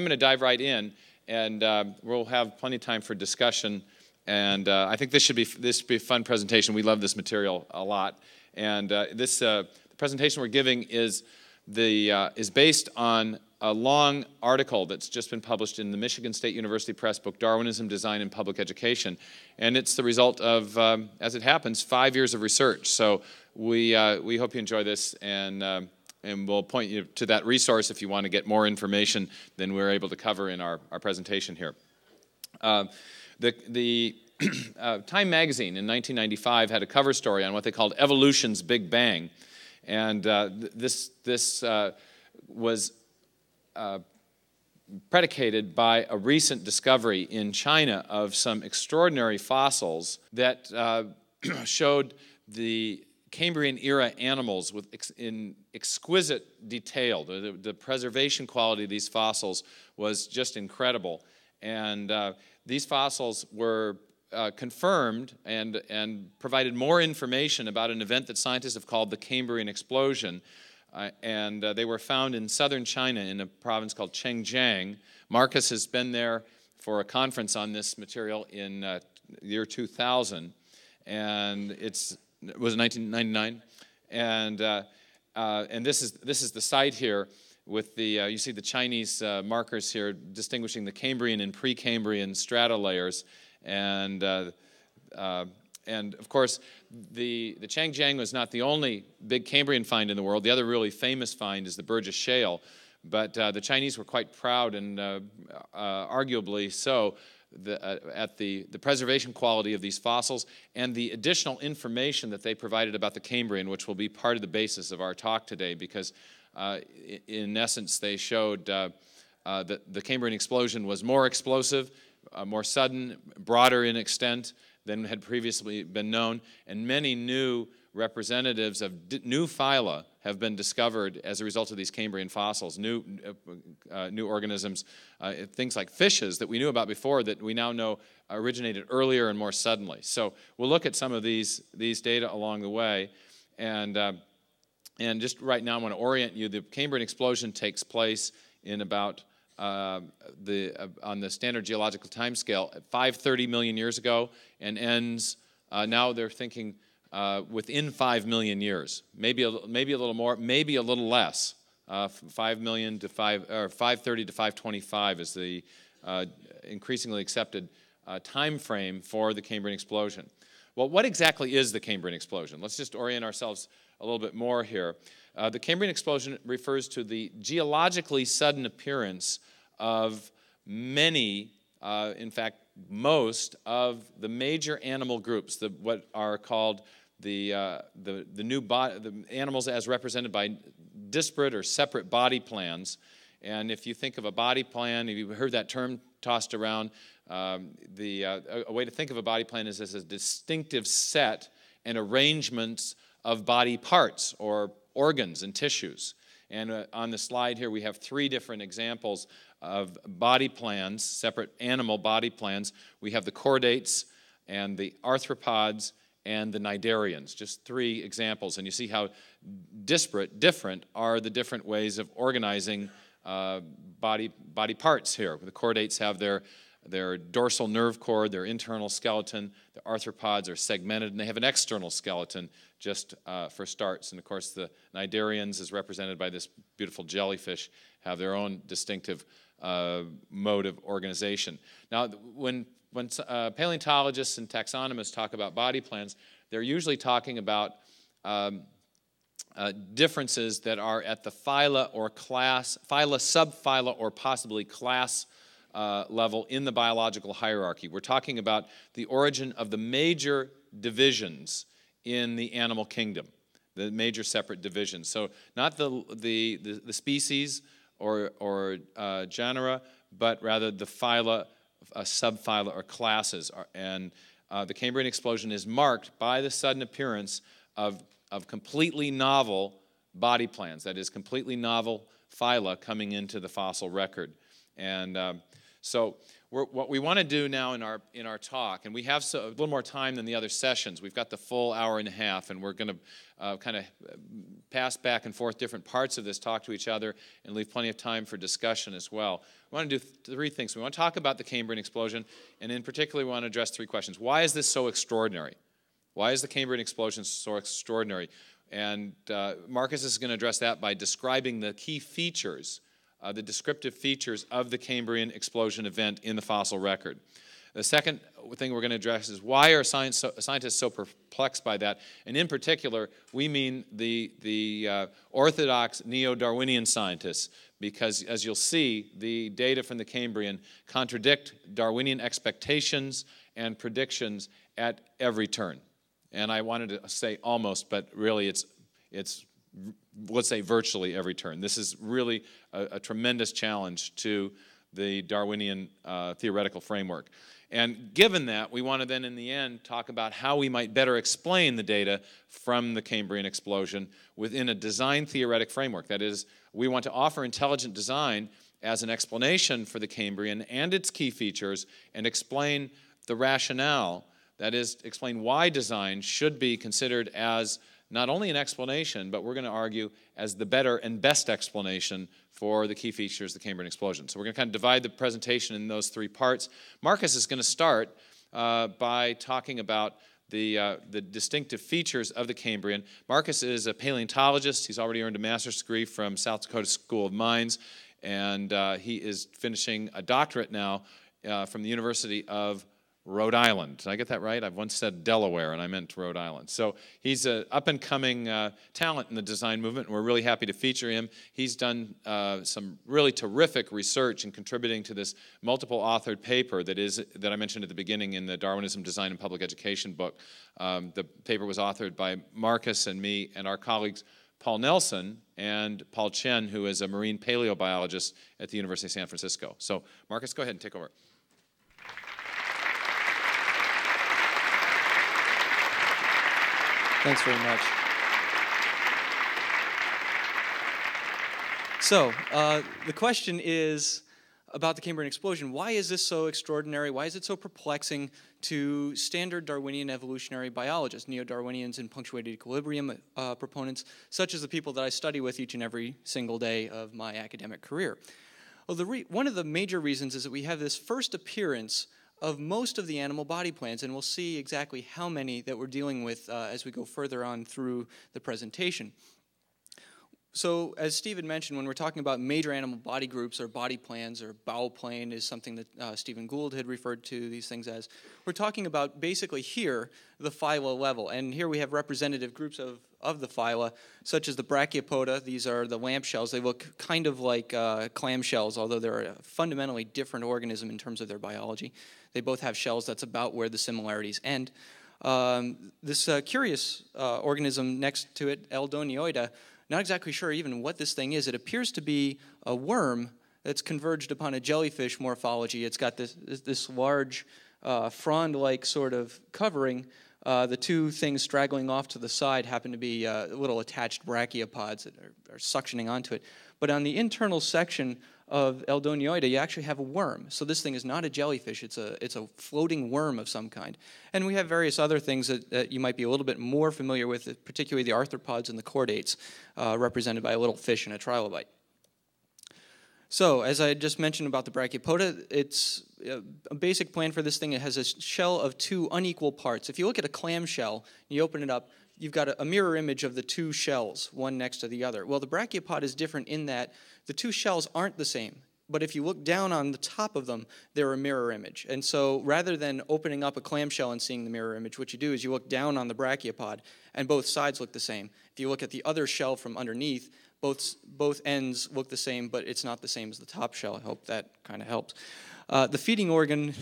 I'm going to dive right in, and we'll have plenty of time for discussion. And I think this should be a fun presentation. We love this material a lot. And the presentation we're giving is based on a long article that's just been published in the Michigan State University Press book, Darwinism, Design, and Public Education. And it's the result of, as it happens, 5 years of research. So we hope you enjoy this, and we'll point you to that resource if you want to get more information than we're able to cover in our presentation here. Time Magazine in 1995 had a cover story on what they called Evolution's Big Bang. And this was predicated by a recent discovery in China of some extraordinary fossils that showed the Cambrian-era animals in exquisite detail. The preservation quality of these fossils was just incredible. And these fossils were confirmed and provided more information about an event that scientists have called the Cambrian Explosion. And they were found in southern China in a province called Chengjiang. Marcus has been there for a conference on this material in the year 2000. And it was 1999. And this is the site here with the, you see the Chinese markers here distinguishing the Cambrian and pre-Cambrian strata layers. And of course, the Chengjiang was not the only big Cambrian find in the world. The other really famous find is the Burgess Shale. But the Chinese were quite proud, and arguably so, at the preservation quality of these fossils and the additional information that they provided about the Cambrian, which will be part of the basis of our talk today, because in essence they showed that the Cambrian explosion was more explosive, more sudden, broader in extent than had previously been known, and many new representatives of new phyla have been discovered as a result of these Cambrian fossils, new organisms, things like fishes that we knew about before that we now know originated earlier and more suddenly. So we'll look at some of these data along the way, and just right now I want to orient you. The Cambrian explosion takes place in about on the standard geological time scale, 530 million years ago, and ends, now they're thinking within 5 million years, maybe a little more, maybe a little less. 530 to 525 is the increasingly accepted time frame for the Cambrian explosion. Well, what exactly is the Cambrian explosion? Let's just orient ourselves a little bit more here. The Cambrian explosion refers to the geologically sudden appearance of many, in fact, most of the major animal groups, what are called the animals as represented by disparate or separate body plans. And if you think of a body plan, if you've heard that term tossed around, a way to think of a body plan is as a distinctive set and arrangements of body parts or organs and tissues. And on the slide here, we have three different examples of body plans, separate animal body plans. We have the chordates and the arthropods and the cnidarians, just three examples. And you see how different are the different ways of organizing body parts here. The chordates have their dorsal nerve cord, their internal skeleton. The arthropods are segmented, and they have an external skeleton just for starts. And, of course, the cnidarians, as represented by this beautiful jellyfish, have their own distinctive mode of organization. Now, when paleontologists and taxonomists talk about body plans, they're usually talking about differences that are at the phyla or class, phyla, subphyla, or possibly class level in the biological hierarchy. We're talking about the origin of the major divisions in the animal kingdom, the major separate divisions. So not the species or genera, but rather the phyla, subphyla, or classes. And the Cambrian explosion is marked by the sudden appearance of completely novel body plans, that is, completely novel phyla coming into the fossil record. And So what we want to do now in our talk, and we have a little more time than the other sessions. We've got the full hour and a half, and we're going to kind of pass back and forth different parts of this talk to each other and leave plenty of time for discussion as well. We want to do three things. We want to talk about the Cambrian explosion, and in particular, we want to address three questions. Why is this so extraordinary? Why is the Cambrian explosion so extraordinary? And Marcus is going to address that by describing the key features, the descriptive features of the Cambrian explosion event in the fossil record. The second thing we're going to address is why are scientists so perplexed by that? And in particular, we mean the orthodox neo-Darwinian scientists, because as you'll see, the data from the Cambrian contradict Darwinian expectations and predictions at every turn. And I wanted to say almost, but really it's let's say virtually every turn. This is really a tremendous challenge to the Darwinian theoretical framework. And given that, we want to then in the end talk about how we might better explain the data from the Cambrian explosion within a design theoretic framework. That is, we want to offer intelligent design as an explanation for the Cambrian and its key features and explain the rationale. That is, explain why design should be considered as not only an explanation, but we're going to argue as the better and best explanation for the key features of the Cambrian explosion. So we're going to kind of divide the presentation in those three parts. Marcus is going to start by talking about the distinctive features of the Cambrian. Marcus is a paleontologist. He's already earned a master's degree from South Dakota School of Mines, and he is finishing a doctorate now from the University of Rhode Island. Did I get that right? I've once said Delaware, and I meant Rhode Island. So he's an up-and-coming talent in the design movement, and we're really happy to feature him. He's done some really terrific research in contributing to this multiple-authored paper that I mentioned at the beginning in the Darwinism, Design, and Public Education book. The paper was authored by Marcus and me and our colleagues Paul Nelson and Paul Chen, who is a marine paleobiologist at the University of San Francisco. So, Marcus, go ahead and take over. Thanks very much. So the question is about the Cambrian explosion. Why is this so extraordinary? Why is it so perplexing to standard Darwinian evolutionary biologists, neo-Darwinians and punctuated equilibrium proponents, such as the people that I study with each and every single day of my academic career? Well, one of the major reasons is that we have this first appearance of most of the animal body plans, and we'll see exactly how many that we're dealing with as we go further on through the presentation. So, as Stephen mentioned, when we're talking about major animal body groups or body plans, or bowel plane is something that Stephen Gould had referred to these things as, we're talking about basically here the phyla level, and here we have representative groups of the phyla, such as the Brachiopoda. These are the lamp shells. They look kind of like clam shells, although they're a fundamentally different organism in terms of their biology. They both have shells. That's about where the similarities end. This curious organism next to it, Eldonioida, not exactly sure even what this thing is. It appears to be a worm that's converged upon a jellyfish morphology. It's got this large frond-like sort of covering. The two things straggling off to the side happen to be little attached brachiopods that are suctioning onto it. But on the internal section of Eldonioida, you actually have a worm. So this thing is not a jellyfish. It's a floating worm of some kind. And we have various other things that you might be a little bit more familiar with, particularly the arthropods and the chordates, represented by a little fish and a trilobite. So, as I just mentioned about the Brachiopoda, it's a basic plan for this thing. It has a shell of two unequal parts. If you look at a clam shell, you open it up, you've got a mirror image of the two shells, one next to the other. Well, the brachiopod is different in that the two shells aren't the same, but if you look down on the top of them, they're a mirror image. And so rather than opening up a clamshell and seeing the mirror image, what you do is you look down on the brachiopod, and both sides look the same. If you look at the other shell from underneath, both ends look the same, but it's not the same as the top shell. I hope that kind of helps. The feeding organ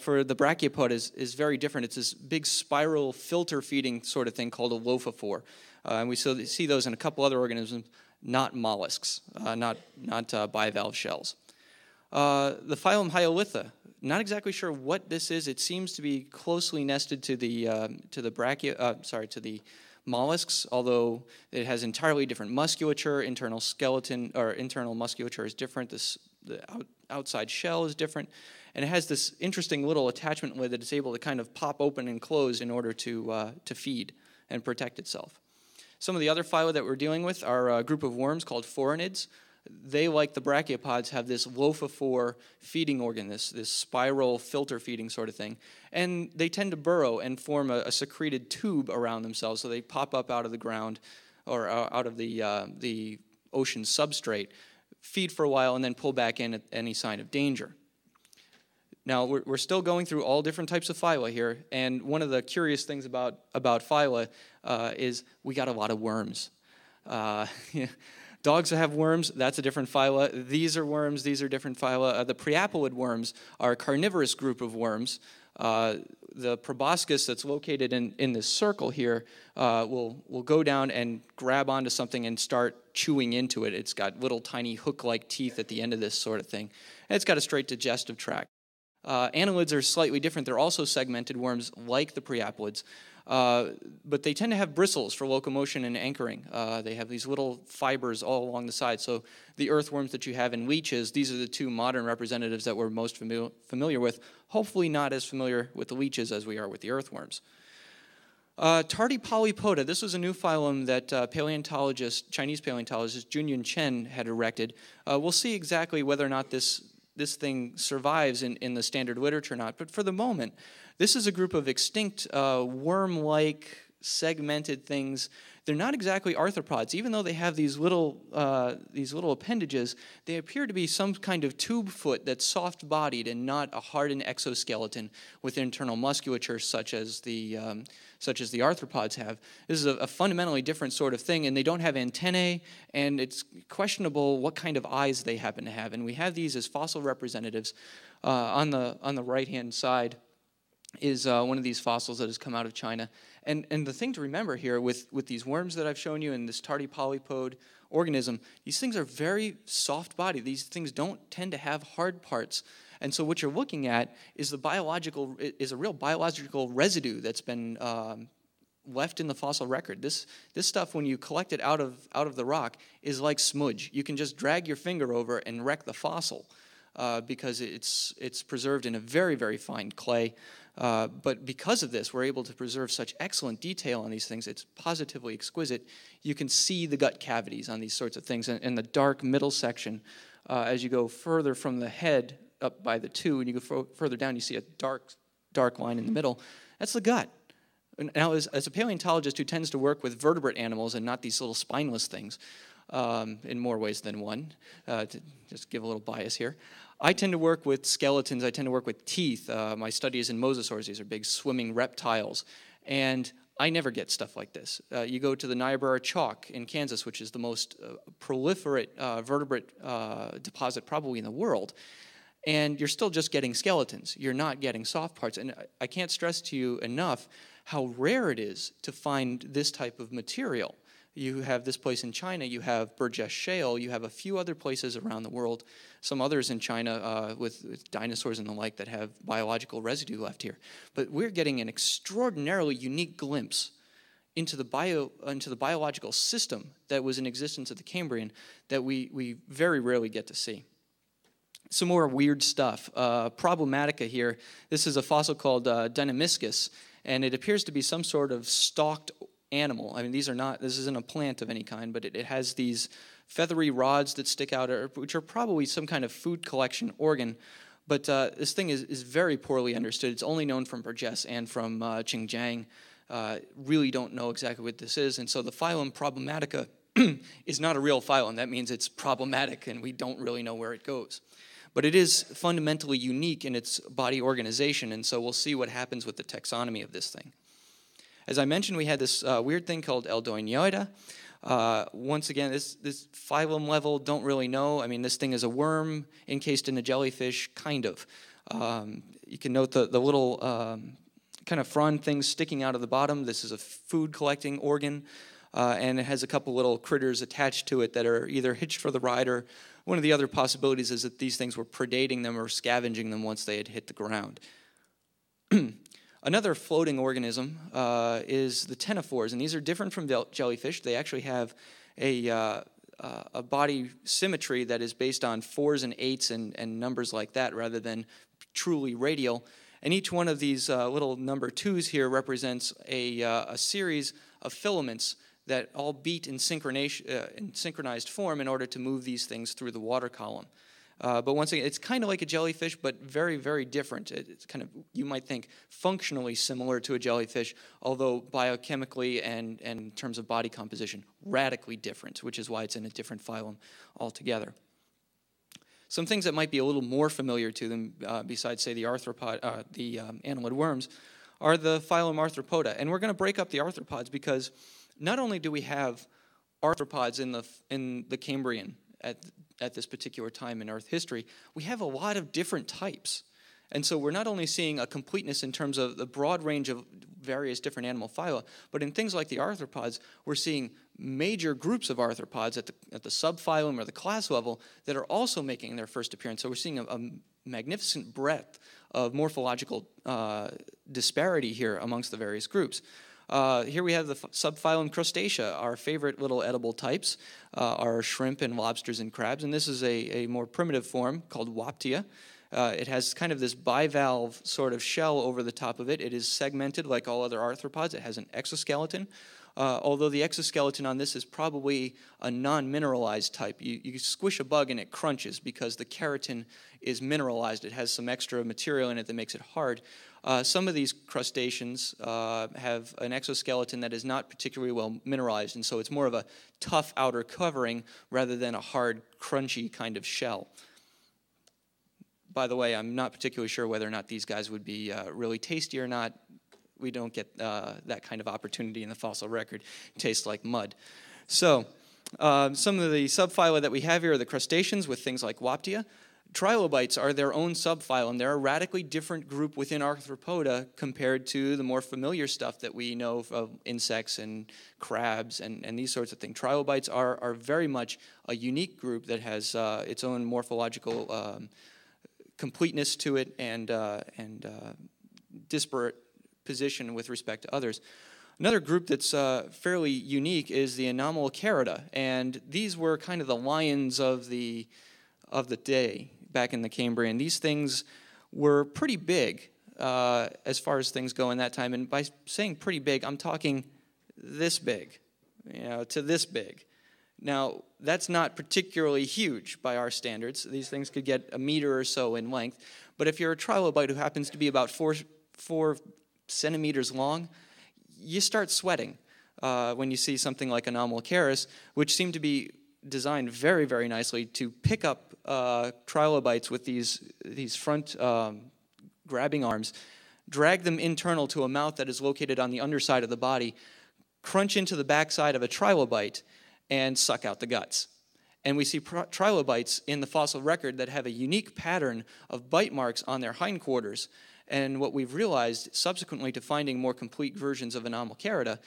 for the brachiopod is very different. It's this big spiral filter feeding sort of thing called a lophophore. And we see those in a couple other organisms, not mollusks, not bivalve shells. The phylum Hyolitha, not exactly sure what this is. It seems to be closely nested to the mollusks, although it has entirely different musculature. Internal musculature is different. This the outside shell is different, and it has this interesting little attachment lid that it's able to kind of pop open and close in order to feed and protect itself. Some of the other phyla that we're dealing with are a group of worms called foranids. They, like the brachiopods, have this lophophore feeding organ, this spiral filter feeding sort of thing. And they tend to burrow and form a secreted tube around themselves, so they pop up out of the ground or out of the ocean substrate, feed for a while, and then pull back in at any sign of danger. Now, we're still going through all different types of phyla here, and one of the curious things about phyla is we got a lot of worms. Dogs have worms, that's a different phyla. These are worms, these are different phyla. The priapolid worms are a carnivorous group of worms. The proboscis that's located in this circle here will go down and grab onto something and start chewing into it. It's got little tiny hook-like teeth at the end of this sort of thing. And it's got a straight digestive tract. Annelids are slightly different. They're also segmented worms like the priapolids. But they tend to have bristles for locomotion and anchoring. They have these little fibers all along the side. So the earthworms that you have in leeches, these are the two modern representatives that we're most familiar with. Hopefully not as familiar with the leeches as we are with the earthworms. Tardypolypoda, this was a new phylum that Chinese paleontologist Jun Yun Chen had erected. We'll see exactly whether or not this thing survives in the standard literature or not, but for the moment, this is a group of extinct worm-like segmented things. They're not exactly arthropods, even though they have these little appendages. They appear to be some kind of tube foot that's soft-bodied and not a hardened exoskeleton with internal musculature such as the arthropods have. This is a fundamentally different sort of thing, and they don't have antennae, and it's questionable what kind of eyes they happen to have. And we have these as fossil representatives. On the right-hand side is one of these fossils that has come out of China. And the thing to remember here with these worms that I've shown you and this tardypolypod organism, these things are very soft-bodied. These things don't tend to have hard parts. And so what you're looking at is a real biological residue that's been left in the fossil record. This stuff, when you collect it out of the rock, is like smudge. You can just drag your finger over and wreck the fossil because it's preserved in a very, very fine clay. But because of this, we're able to preserve such excellent detail on these things. It's positively exquisite. You can see the gut cavities on these sorts of things. And the dark middle section, as you go further from the head up by the two, and you go further down, you see a dark line in the middle. That's the gut. And now, as a paleontologist who tends to work with vertebrate animals and not these little spineless things, in more ways than one, to just give a little bias here, I tend to work with skeletons. I tend to work with teeth. My study is in mosasaurs. These are big swimming reptiles. And I never get stuff like this. You go to the Niobrara Chalk in Kansas, which is the most proliferate vertebrate deposit probably in the world, and you're still just getting skeletons. You're not getting soft parts. And I can't stress to you enough how rare it is to find this type of material. You have this place in China, you have Burgess Shale, you have a few other places around the world, some others in China with dinosaurs and the like that have biological residue left here. But we're getting an extraordinarily unique glimpse into the biological system that was in existence at the Cambrian that we very rarely get to see. Some more weird stuff. Problematica here. This is a fossil called Deinonymiscus, and it appears to be some sort of stalked animal. I mean, this isn't a plant of any kind, but it has these feathery rods that stick out, which are probably some kind of food collection organ. But this thing is very poorly understood. It's only known from Burgess and from Chengjiang. Really don't know exactly what this is. And so the phylum Problematica is not a real phylum. That means it's problematic, and we don't really know where it goes. But it is fundamentally unique in its body organization, and so we'll see what happens with the taxonomy of this thing. As I mentioned, we had this weird thing called Eldonioida. Once again, this phylum level, don't really know. I mean, this thing is a worm encased in a jellyfish, kind of. You can note the little kind of frond things sticking out of the bottom. This is a food-collecting organ, and it has a couple little critters attached to it that are either hitched for the ride, or one of the other possibilities is that these things were predating them or scavenging them once they had hit the ground. Another floating organism is the ctenophores, and these are different from jellyfish. They actually have a, uh, a body symmetry that is based on 4s and 8s and numbers like that rather than truly radial. And each one of these little number 2s here represents a series of filaments that all beat in synchronized form in order to move these things through the water column. But once again, it's kind of like a jellyfish, but very, very different. It's kind of, you might think, functionally similar to a jellyfish, although biochemically and in terms of body composition, radically different, which is why it's in a different phylum altogether. Some things that might be a little more familiar to them, besides, say, the arthropod, the annelid worms, are the phylum Arthropoda. And we're going to break up the arthropods because not only do we have arthropods in the Cambrian at this particular time in Earth history, we have a lot of different types. And so we're not only seeing a completeness in terms of the broad range of various different animal phyla, but in things like the arthropods, we're seeing major groups of arthropods at the subphylum or the class level that are also making their first appearance. So we're seeing a magnificent breadth of morphological disparity here amongst the various groups. Here we have the subphylum Crustacea. Our favorite little edible types are shrimp and lobsters and crabs, and this is a more primitive form called Waptia. It has kind of this bivalve sort of shell over the top of it. It is segmented like all other arthropods. It has an exoskeleton, although the exoskeleton on this is probably a non-mineralized type. You squish a bug and it crunches because the keratin is mineralized. It has some extra material in it that makes it hard. Some of these crustaceans have an exoskeleton that is not particularly well mineralized, and so it's more of a tough outer covering rather than a hard, crunchy kind of shell. By the way, I'm not particularly sure whether or not these guys would be really tasty or not. We don't get that kind of opportunity in the fossil record. It tastes like mud. So some of the subphyla that we have here are the crustaceans with things like Waptia. Trilobites are their own subphylum. They're a radically different group within Arthropoda compared to the more familiar stuff that we know of insects and crabs and these sorts of things. Trilobites are very much a unique group that has its own morphological completeness to it and disparate position with respect to others. Another group that's fairly unique is the Anomalocarida, and these were kind of the lions of the day back in the Cambrian. These things were pretty big as far as things go in that time. And by saying pretty big, I'm talking this big, to this big. Now, that's not particularly huge by our standards. These things could get a meter or so in length. But if you're a trilobite who happens to be about four centimeters long, you start sweating when you see something like Anomalocaris, which seem to be designed very, very nicely to pick up trilobites with these front grabbing arms, drag them internal to a mouth that is located on the underside of the body, crunch into the backside of a trilobite, and suck out the guts. And we see trilobites in the fossil record that have a unique pattern of bite marks on their hindquarters. And what we've realized subsequently to finding more complete versions of Anomalocarida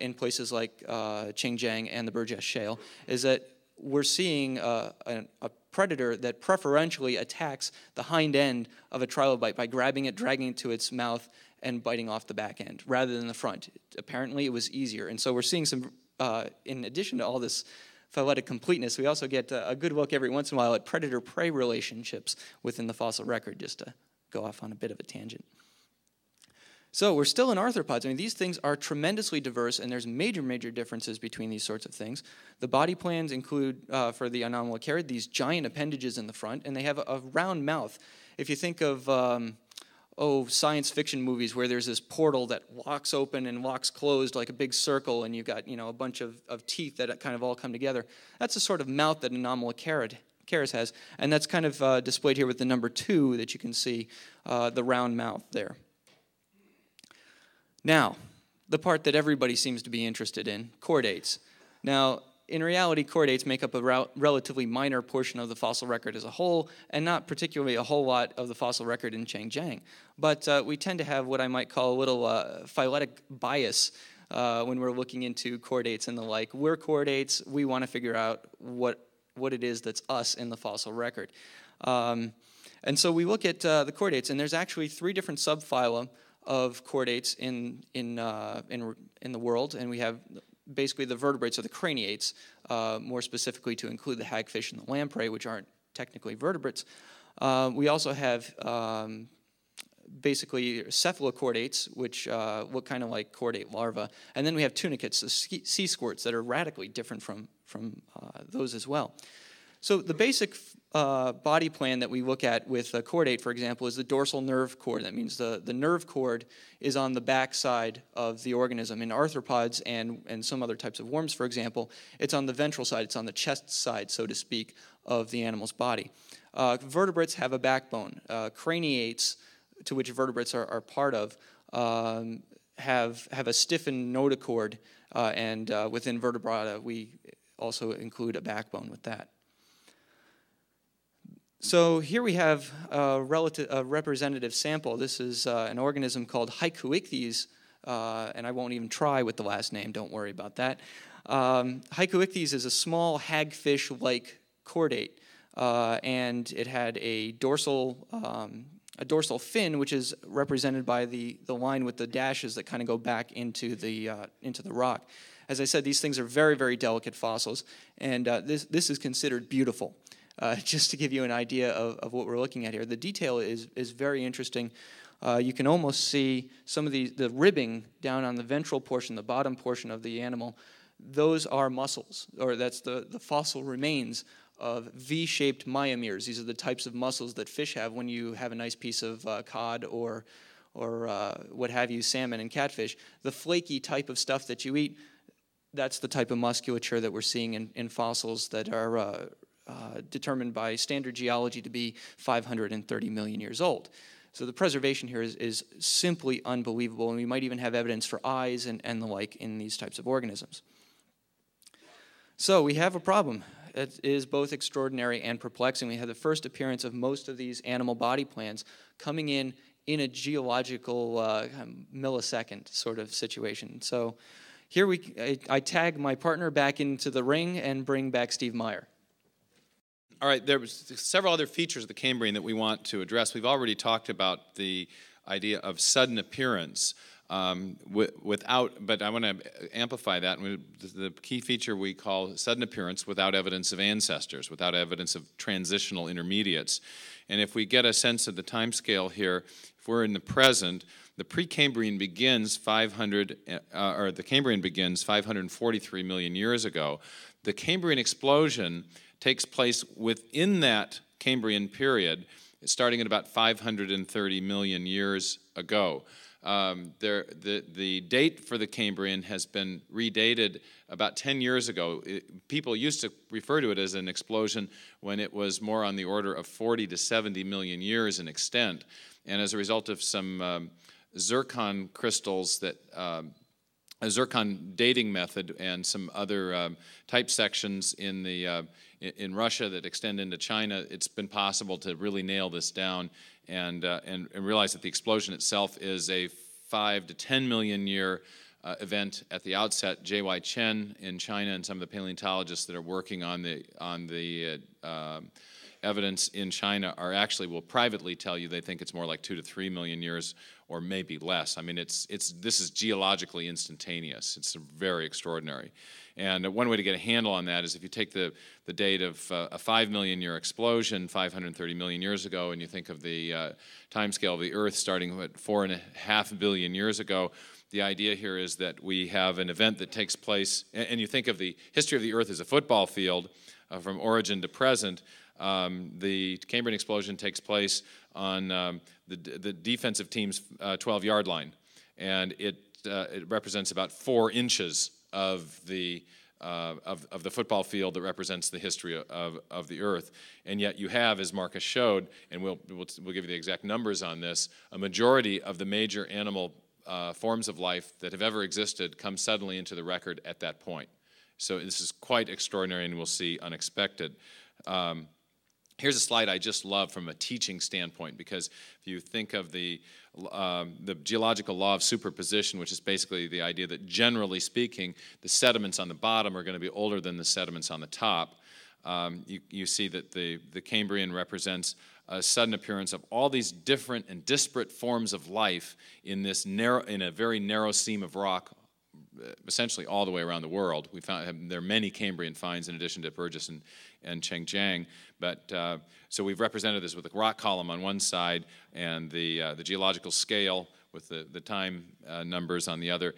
in places like Chengjiang and the Burgess Shale is that we're seeing a predator that preferentially attacks the hind end of a trilobite by grabbing it, dragging it to its mouth, and biting off the back end rather than the front. Apparently, it was easier. And so we're seeing some, in addition to all this phyletic completeness, we also get a good look every once in a while at predator-prey relationships within the fossil record, just to go off on a bit of a tangent. So we're still in arthropods. I mean, these things are tremendously diverse, and there's major, major differences between these sorts of things. The body plans include, for the Anomalocarida, these giant appendages in the front, and they have a round mouth. If you think of science fiction movies where there's this portal that locks open and locks closed like a big circle, and you've got a bunch of teeth that kind of all come together, that's the sort of mouth that Anomalocarida has, and that's kind of displayed here with the number 2 that you can see, the round mouth there. Now, the part that everybody seems to be interested in, chordates. Now, in reality, chordates make up a relatively minor portion of the fossil record as a whole, and not particularly a whole lot of the fossil record in Chengjiang. But we tend to have what I might call a little phyletic bias when we're looking into chordates and the like. We're chordates. We want to figure out what it is that's us in the fossil record. And so we look at the chordates, and there's actually 3 different subphylum of chordates in the world, and we have basically the vertebrates or the craniates, more specifically to include the hagfish and the lamprey, which aren't technically vertebrates. We also have basically cephalochordates, which look kind of like chordate larvae. And then we have tunicates, the sea squirts, that are radically different from those as well. So the basic body plan that we look at with a chordate, for example, is the dorsal nerve cord. That means the nerve cord is on the back side of the organism. In arthropods and some other types of worms, for example, it's on the ventral side. It's on the chest side, so to speak, of the animal's body. Vertebrates have a backbone. Craniates, to which vertebrates are part of, have a stiffened notochord, and within vertebrata, we also include a backbone with that. So here we have a representative sample. This is an organism called Haikouichthys, and I won't even try with the last name. Don't worry about that. Haikouichthys is a small hagfish-like chordate, and it had a dorsal fin, which is represented by the line with the dashes that kind of go back into the rock. As I said, these things are very, very delicate fossils, and this is considered beautiful. Just to give you an idea of what we're looking at here. The detail is very interesting. You can almost see some of the ribbing down on the ventral portion, the bottom portion of the animal. Those are muscles, or that's the fossil remains of V-shaped myomeres. These are the types of muscles that fish have when you have a nice piece of cod or what have you, salmon and catfish. The flaky type of stuff that you eat, that's the type of musculature that we're seeing in fossils that are determined by standard geology to be 530 million years old. So the preservation here is simply unbelievable, and we might even have evidence for eyes and the like in these types of organisms. So we have a problem. It is both extraordinary and perplexing. We have the first appearance of most of these animal body plans coming in a geological millisecond sort of situation. So here I tag my partner back into the ring and bring back Steve Meyer. All right, there was several other features of the Cambrian that we want to address. We've already talked about the idea of sudden appearance, but I want to amplify that. The key feature we call sudden appearance without evidence of ancestors, without evidence of transitional intermediates. And if we get a sense of the time scale here, if we're in the present, the Precambrian begins the Cambrian begins 543 million years ago. The Cambrian explosion takes place within that Cambrian period, starting at about 530 million years ago. The date for the Cambrian has been redated about 10 years ago. People used to refer to it as an explosion when it was more on the order of 40 to 70 million years in extent. And as a result of some zircon crystals that... a zircon dating method and some other type sections in Russia that extend into China, it's been possible to really nail this down and realize that the explosion itself is a 5 to 10 million year event at the outset. J.Y. Chen in China and some of the paleontologists that are working on the evidence in China will privately tell you they think it's more like 2 to 3 million years. Or maybe less. I mean, this is geologically instantaneous. It's very extraordinary. And one way to get a handle on that is if you take the date of a 5 million year explosion 530 million years ago, and you think of the timescale of the Earth starting at 4.5 billion years ago, the idea here is that we have an event that takes place, and you think of the history of the Earth as a football field from origin to present. The Cambrian explosion takes place on the defensive team's 12-yard line, and it represents about 4 inches of the football field that represents the history of the Earth. And yet you have, as Marcus showed, and we'll give you the exact numbers on this, a majority of the major animal forms of life that have ever existed come suddenly into the record at that point. So this is quite extraordinary, and we'll see unexpected. Here's a slide I just love from a teaching standpoint, because if you think of the geological law of superposition, which is basically the idea that generally speaking, the sediments on the bottom are going to be older than the sediments on the top, you see that the Cambrian represents a sudden appearance of all these different and disparate forms of life in a very narrow seam of rock essentially all the way around the world. We found there are many Cambrian finds in addition to Burgess and Chengjiang, but so we've represented this with the rock column on one side and the geological scale with the time numbers on the other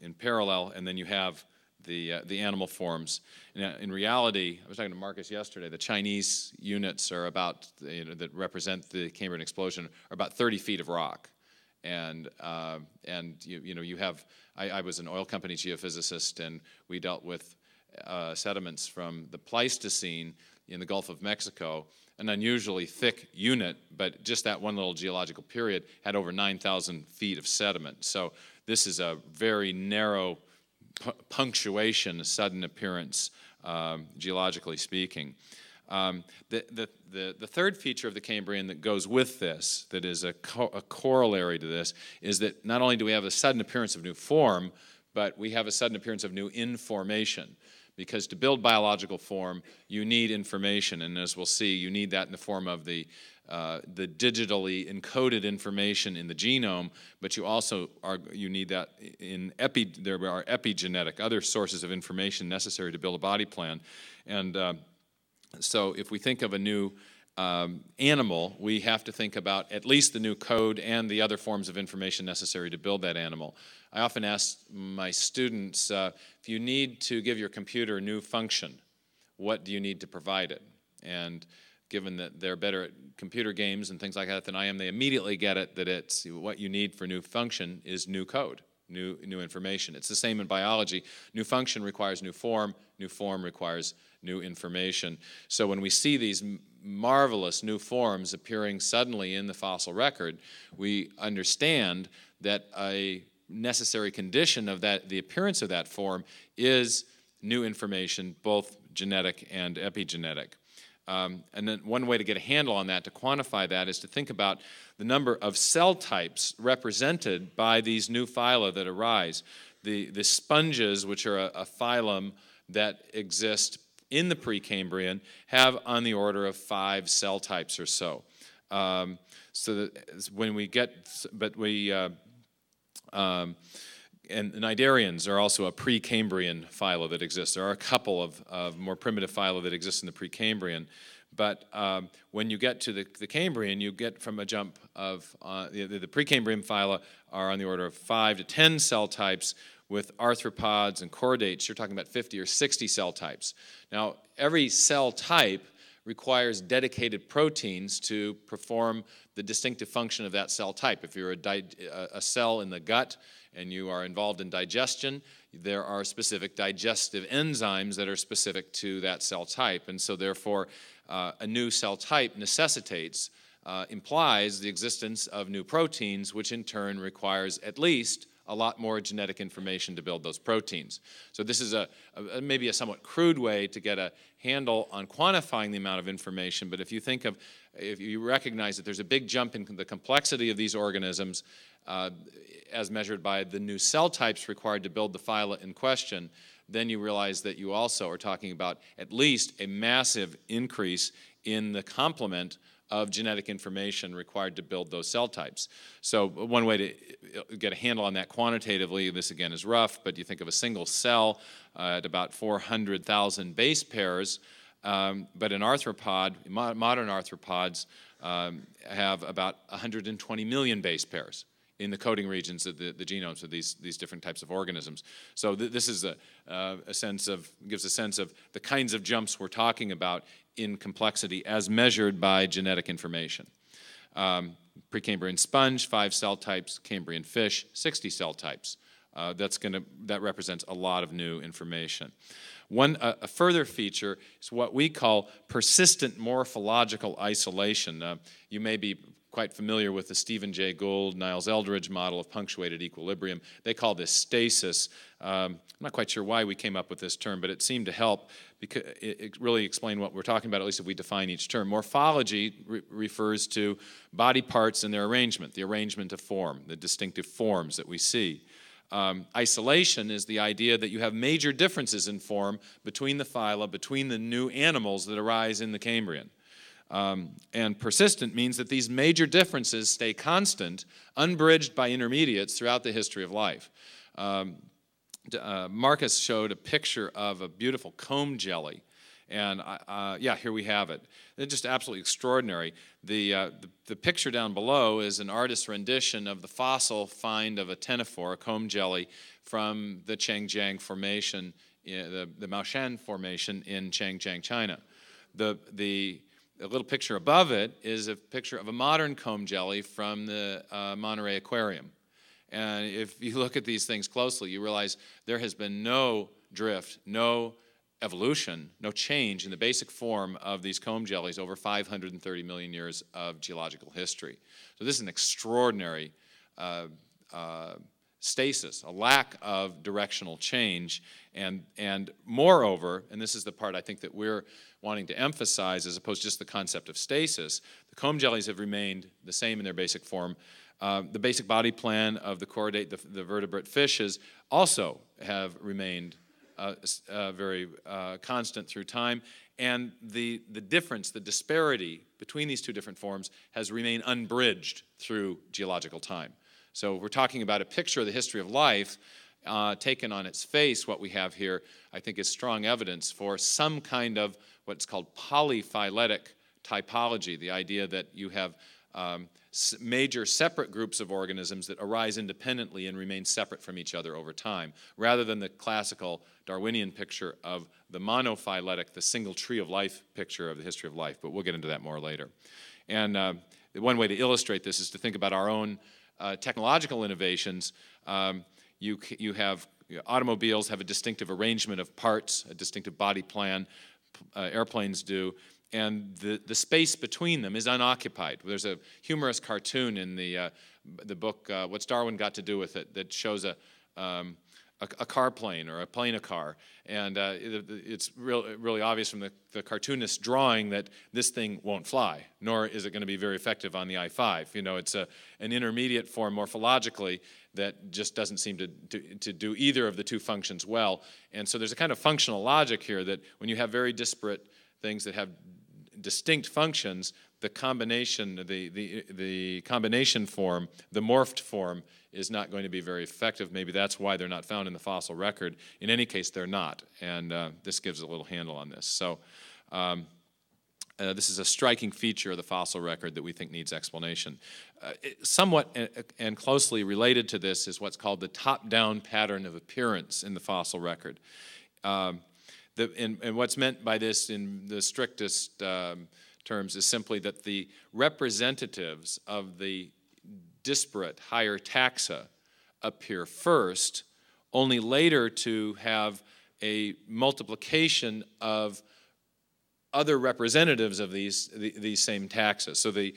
in parallel, and then you have the animal forms. And in reality, I was talking to Marcus yesterday, the Chinese units are about, that represent the Cambrian explosion, are about 30 feet of rock. And you have, I was an oil company geophysicist, and we dealt with sediments from the Pleistocene in the Gulf of Mexico, an unusually thick unit, but just that one little geological period had over 9,000 feet of sediment. So this is a very narrow punctuation, a sudden appearance, geologically speaking. The third feature of the Cambrian that goes with this, that is a corollary to this, is that not only do we have a sudden appearance of new form, but we have a sudden appearance of new information. Because to build biological form, you need information, and as we'll see, you need that in the form of the digitally encoded information in the genome, but you also need that in there are epigenetic, other sources of information necessary to build a body plan. And so if we think of a new animal, we have to think about at least the new code and the other forms of information necessary to build that animal. I often ask my students, if you need to give your computer a new function, what do you need to provide it? And given that they're better at computer games and things like that than I am, they immediately get it that it's what you need for new function is new code. New information. It's the same in biology. New function requires new form requires new information. So when we see these marvelous new forms appearing suddenly in the fossil record, we understand that a necessary condition of that, the appearance of that form, is new information, both genetic and epigenetic. And then one way to get a handle on that, to quantify that, is to think about the number of cell types represented by these new phyla that arise. The sponges, which are a phylum that exist in the Precambrian, have on the order of 5 cell types or so. And cnidarians are also a Precambrian phyla that exists. There are a couple of more primitive phyla that exist in the Precambrian. But when you get to the Cambrian, you get from a jump of the Precambrian phyla are on the order of 5 to 10 cell types. With arthropods and chordates, you're talking about 50 or 60 cell types. Now, every cell type requires dedicated proteins to perform the distinctive function of that cell type. If you're a cell in the gut and you are involved in digestion, there are specific digestive enzymes that are specific to that cell type. And so therefore, a new cell type necessitates, implies the existence of new proteins, which in turn requires at least a lot more genetic information to build those proteins. So this is maybe a somewhat crude way to get a handle on quantifying the amount of information, but if you recognize that there's a big jump in the complexity of these organisms as measured by the new cell types required to build the phyla in question, then you realize that you also are talking about at least a massive increase in the complement of genetic information required to build those cell types. So one way to get a handle on that quantitatively, this again is rough, but you think of a single cell at about 400,000 base pairs, but an arthropod, modern arthropods have about 120 million base pairs in the coding regions of the genomes of these different types of organisms. So this is gives a sense of the kinds of jumps we're talking about in complexity as measured by genetic information. Precambrian sponge, 5 cell types. Cambrian fish, 60 cell types. That represents a lot of new information. A further feature is what we call persistent morphological isolation. You may be quite familiar with the Stephen J. Gould, Niles Eldredge model of punctuated equilibrium. They call this stasis. I'm not quite sure why we came up with this term, but it seemed to help because it really explained what we're talking about, at least if we define each term. Morphology refers to body parts and their arrangement, the arrangement of form, the distinctive forms that we see. Isolation is the idea that you have major differences in form between the phyla, between the new animals that arise in the Cambrian. And persistent means that these major differences stay constant, unbridged by intermediates throughout the history of life. Marcus showed a picture of a beautiful comb jelly, and yeah, here we have it. It's just absolutely extraordinary. The picture down below is an artist's rendition of the fossil find of a ctenophore, a comb jelly, from the Chengjiang Formation, the Maoshan Formation in Chengjiang, China. The little picture above it is a picture of a modern comb jelly from the Monterey Aquarium. And if you look at these things closely, you realize there has been no drift, no evolution, no change in the basic form of these comb jellies over 530 million years of geological history. So this is an extraordinary stasis, a lack of directional change, and moreover, and this is the part I think that we're wanting to emphasize as opposed to just the concept of stasis, the comb jellies have remained the same in their basic form. The basic body plan of the chordate, the vertebrate fishes, also have remained very constant through time, and the difference, the disparity between these two different forms has remained unbridged through geological time. So we're talking about a picture of the history of life taken on its face. What we have here, I think, is strong evidence for some kind of what's called polyphyletic typology, the idea that you have major separate groups of organisms that arise independently and remain separate from each other over time, rather than the classical Darwinian picture of the monophyletic, the single tree of life picture of the history of life. But we'll get into that more later. And one way to illustrate this is to think about our own technological innovations. You have automobiles have a distinctive arrangement of parts, a distinctive body plan. Airplanes do, and the space between them is unoccupied. There's a humorous cartoon in the book "What's Darwin Got to Do with It" that shows a car plane or a plane a car, and it's really obvious from the cartoonist's drawing that this thing won't fly, nor is it going to be very effective on the I-5. You know, it's an intermediate form morphologically that just doesn't seem to do either of the two functions well, and so there's a kind of functional logic here that when you have very disparate things that have distinct functions, the combination, the combination form, the morphed form, is not going to be very effective. Maybe that's why they're not found in the fossil record. In any case, they're not, and this gives a little handle on this. So this is a striking feature of the fossil record that we think needs explanation. Somewhat and closely related to this is what's called the top-down pattern of appearance in the fossil record. And what's meant by this in the strictest terms is simply that the representatives of the disparate higher taxa appear first, only later to have a multiplication of other representatives of these same taxa. So the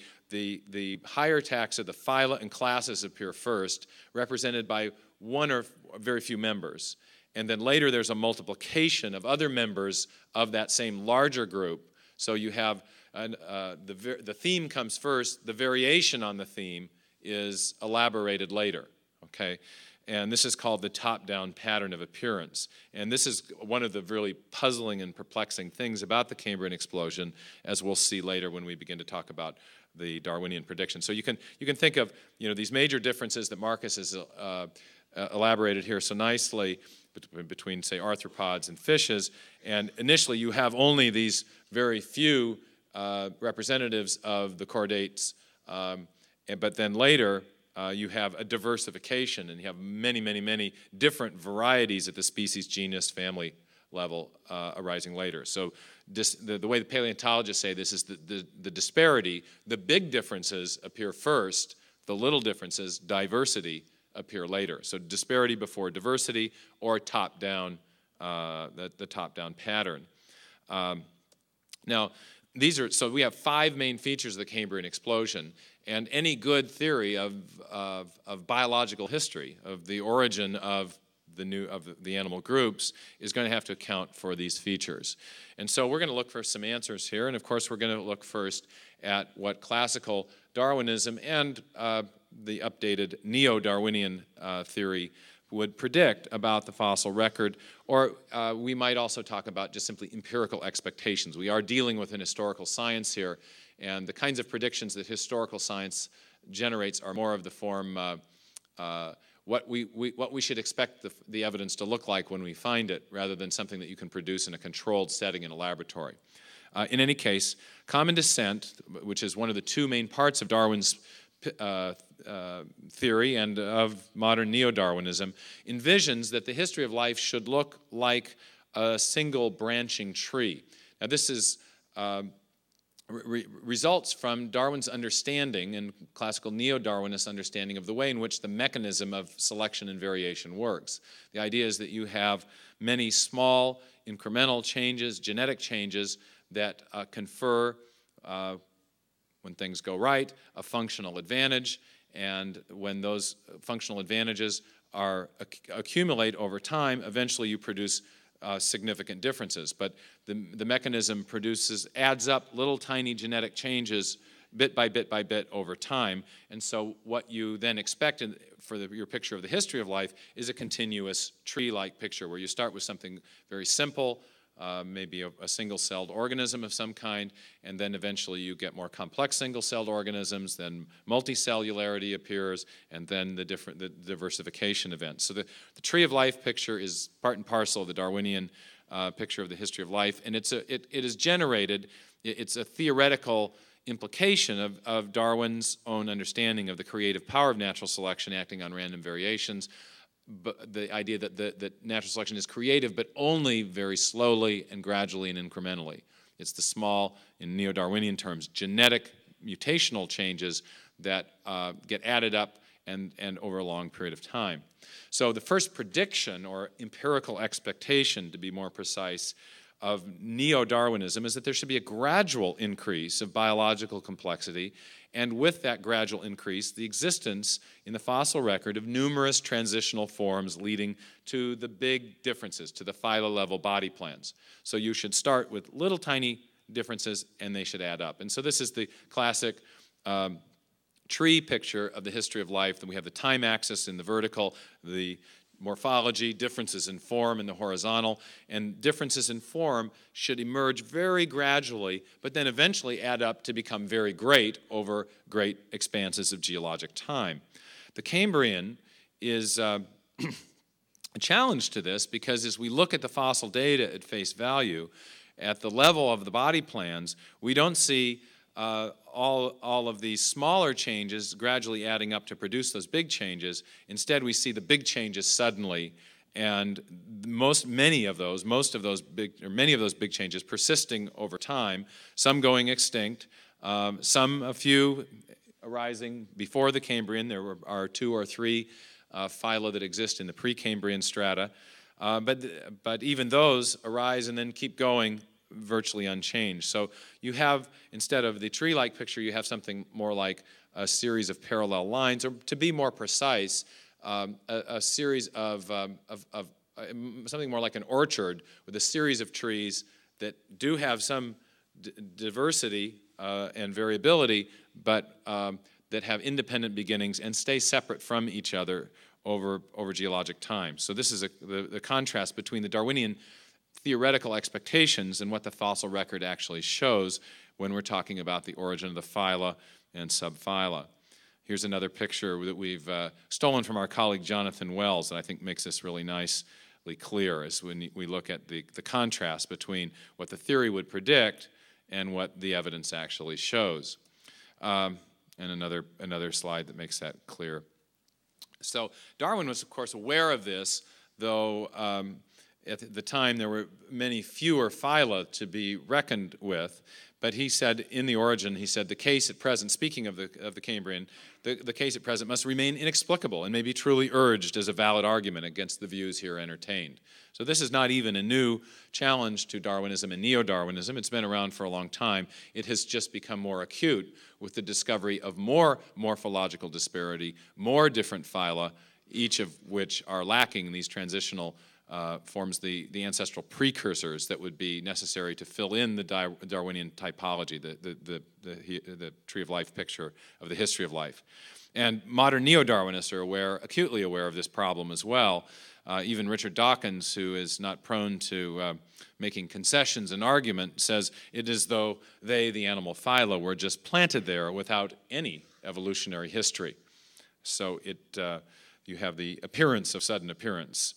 higher taxa, the phyla and classes, appear first, represented by one or very few members. And then later there's a multiplication of other members of that same larger group. So you have the theme comes first, the variation on the theme is elaborated later, okay? And this is called the top-down pattern of appearance. And this is one of the really puzzling and perplexing things about the Cambrian explosion, as we'll see later when we begin to talk about the Darwinian prediction. So you can think of, you know, these major differences that Marcus has elaborated here so nicely between, say, arthropods and fishes. And initially you have only these very few representatives of the chordates, but then later you have a diversification, and you have many, many, many different varieties at the species, genus, family level arising later. So the way the paleontologists say this is the disparity, the big differences appear first, the little differences, diversity, appear later. So disparity before diversity, or top-down, the top-down pattern. Now, so we have five main features of the Cambrian explosion, and any good theory of biological history, of the origin of the animal groups, is going to have to account for these features. And so we're going to look for some answers here, and of course we're going to look first at what classical Darwinism and the updated neo-Darwinian theory would predict about the fossil record, or we might also talk about just simply empirical expectations. We are dealing with an historical science here, and the kinds of predictions that historical science generates are more of the form what we should expect the evidence to look like when we find it, rather than something that you can produce in a controlled setting in a laboratory. In any case, common descent, which is one of the two main parts of Darwin's theory and of modern neo-Darwinism, envisions that the history of life should look like a single branching tree. Now, this is results from Darwin's understanding and classical neo-Darwinist understanding of the way in which the mechanism of selection and variation works. The idea is that you have many small incremental changes, genetic changes, that confer when things go right, a functional advantage, and when those functional advantages are accumulate over time, eventually you produce significant differences. But the mechanism adds up little tiny genetic changes bit by bit by bit over time, and so what you then expect for your picture of the history of life is a continuous tree-like picture where you start with something very simple, maybe a single-celled organism of some kind, and then eventually you get more complex single-celled organisms, then multicellularity appears, and then the diversification events. So the tree of life picture is part and parcel of the Darwinian picture of the history of life, and it's a theoretical implication of Darwin's own understanding of the creative power of natural selection acting on random variations. But the idea that that natural selection is creative, but only very slowly and gradually and incrementally. It's the small, in neo-Darwinian terms, genetic mutational changes that get added up and over a long period of time. So the first prediction, or empirical expectation, to be more precise, of neo-Darwinism is that there should be a gradual increase of biological complexity, and with that gradual increase, the existence in the fossil record of numerous transitional forms leading to the big differences, to the phyla-level body plans. So you should start with little tiny differences, and they should add up. And so this is the classic tree picture of the history of life. Then we have the time axis in the vertical, the morphology, differences in form in the horizontal, and differences in form should emerge very gradually, but then eventually add up to become very great over great expanses of geologic time. The Cambrian is a challenge to this, because as we look at the fossil data at face value, at the level of the body plans, we don't see all of these smaller changes gradually adding up to produce those big changes. Instead, we see the big changes suddenly, and many of those big changes persisting over time. Some going extinct, a few arising before the Cambrian. There are two or three phyla that exist in the pre-Cambrian strata, but even those arise and then keep going, virtually unchanged. So you have, instead of the tree-like picture, you have something more like a series of parallel lines, or to be more precise, a series of something more like an orchard with a series of trees that do have some diversity and variability, but that have independent beginnings and stay separate from each other over geologic time. So this is the contrast between the Darwinian theoretical expectations and what the fossil record actually shows when we're talking about the origin of the phyla and subphyla. Here's another picture that we've stolen from our colleague Jonathan Wells, and I think makes this really nicely clear as when we look at the contrast between what the theory would predict and what the evidence actually shows. And another slide that makes that clear. So Darwin was, of course, aware of this, though at the time, there were many fewer phyla to be reckoned with, but he said in The Origin, he said, the case at present, speaking of the Cambrian, the case at present must remain inexplicable and may be truly urged as a valid argument against the views here entertained. So this is not even a new challenge to Darwinism and neo-Darwinism. It's been around for a long time. It has just become more acute with the discovery of more morphological disparity, more different phyla, each of which are lacking these transitional forms the ancestral precursors that would be necessary to fill in the Darwinian typology, the tree of life picture of the history of life. And modern neo-Darwinists are acutely aware of this problem as well. Even Richard Dawkins, who is not prone to making concessions in argument, says it is though they, the animal phyla, were just planted there without any evolutionary history. So you have the appearance of sudden appearance.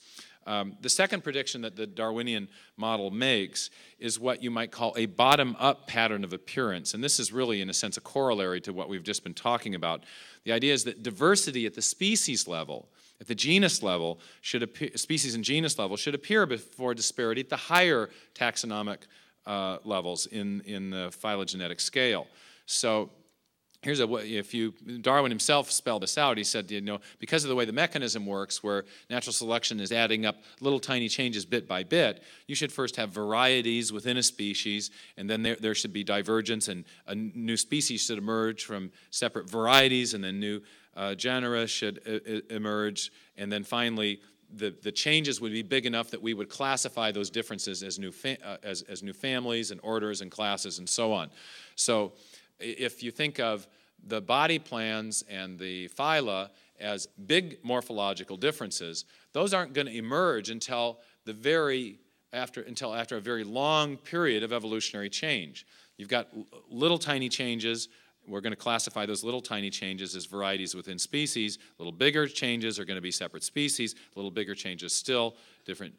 The second prediction that the Darwinian model makes is what you might call a bottom-up pattern of appearance. And this is really, in a sense, a corollary to what we've just been talking about. The idea is that diversity at the species level, at the genus level, species and genus level, should appear before disparity at the higher taxonomic levels in the phylogenetic scale. So here's a way, Darwin himself spelled this out. He said, because of the way the mechanism works, where natural selection is adding up little tiny changes bit by bit, you should first have varieties within a species, and then there should be divergence, and a new species should emerge from separate varieties, and then new genera should emerge, and then finally, the changes would be big enough that we would classify those differences as new families and orders and classes and so on. So, if you think of the body plans and the phyla as big morphological differences, those aren't going to emerge until after a very long period of evolutionary change. You've got little tiny changes. We're going to classify those little tiny changes as varieties within species. Little bigger changes are going to be separate species. Little bigger changes still, different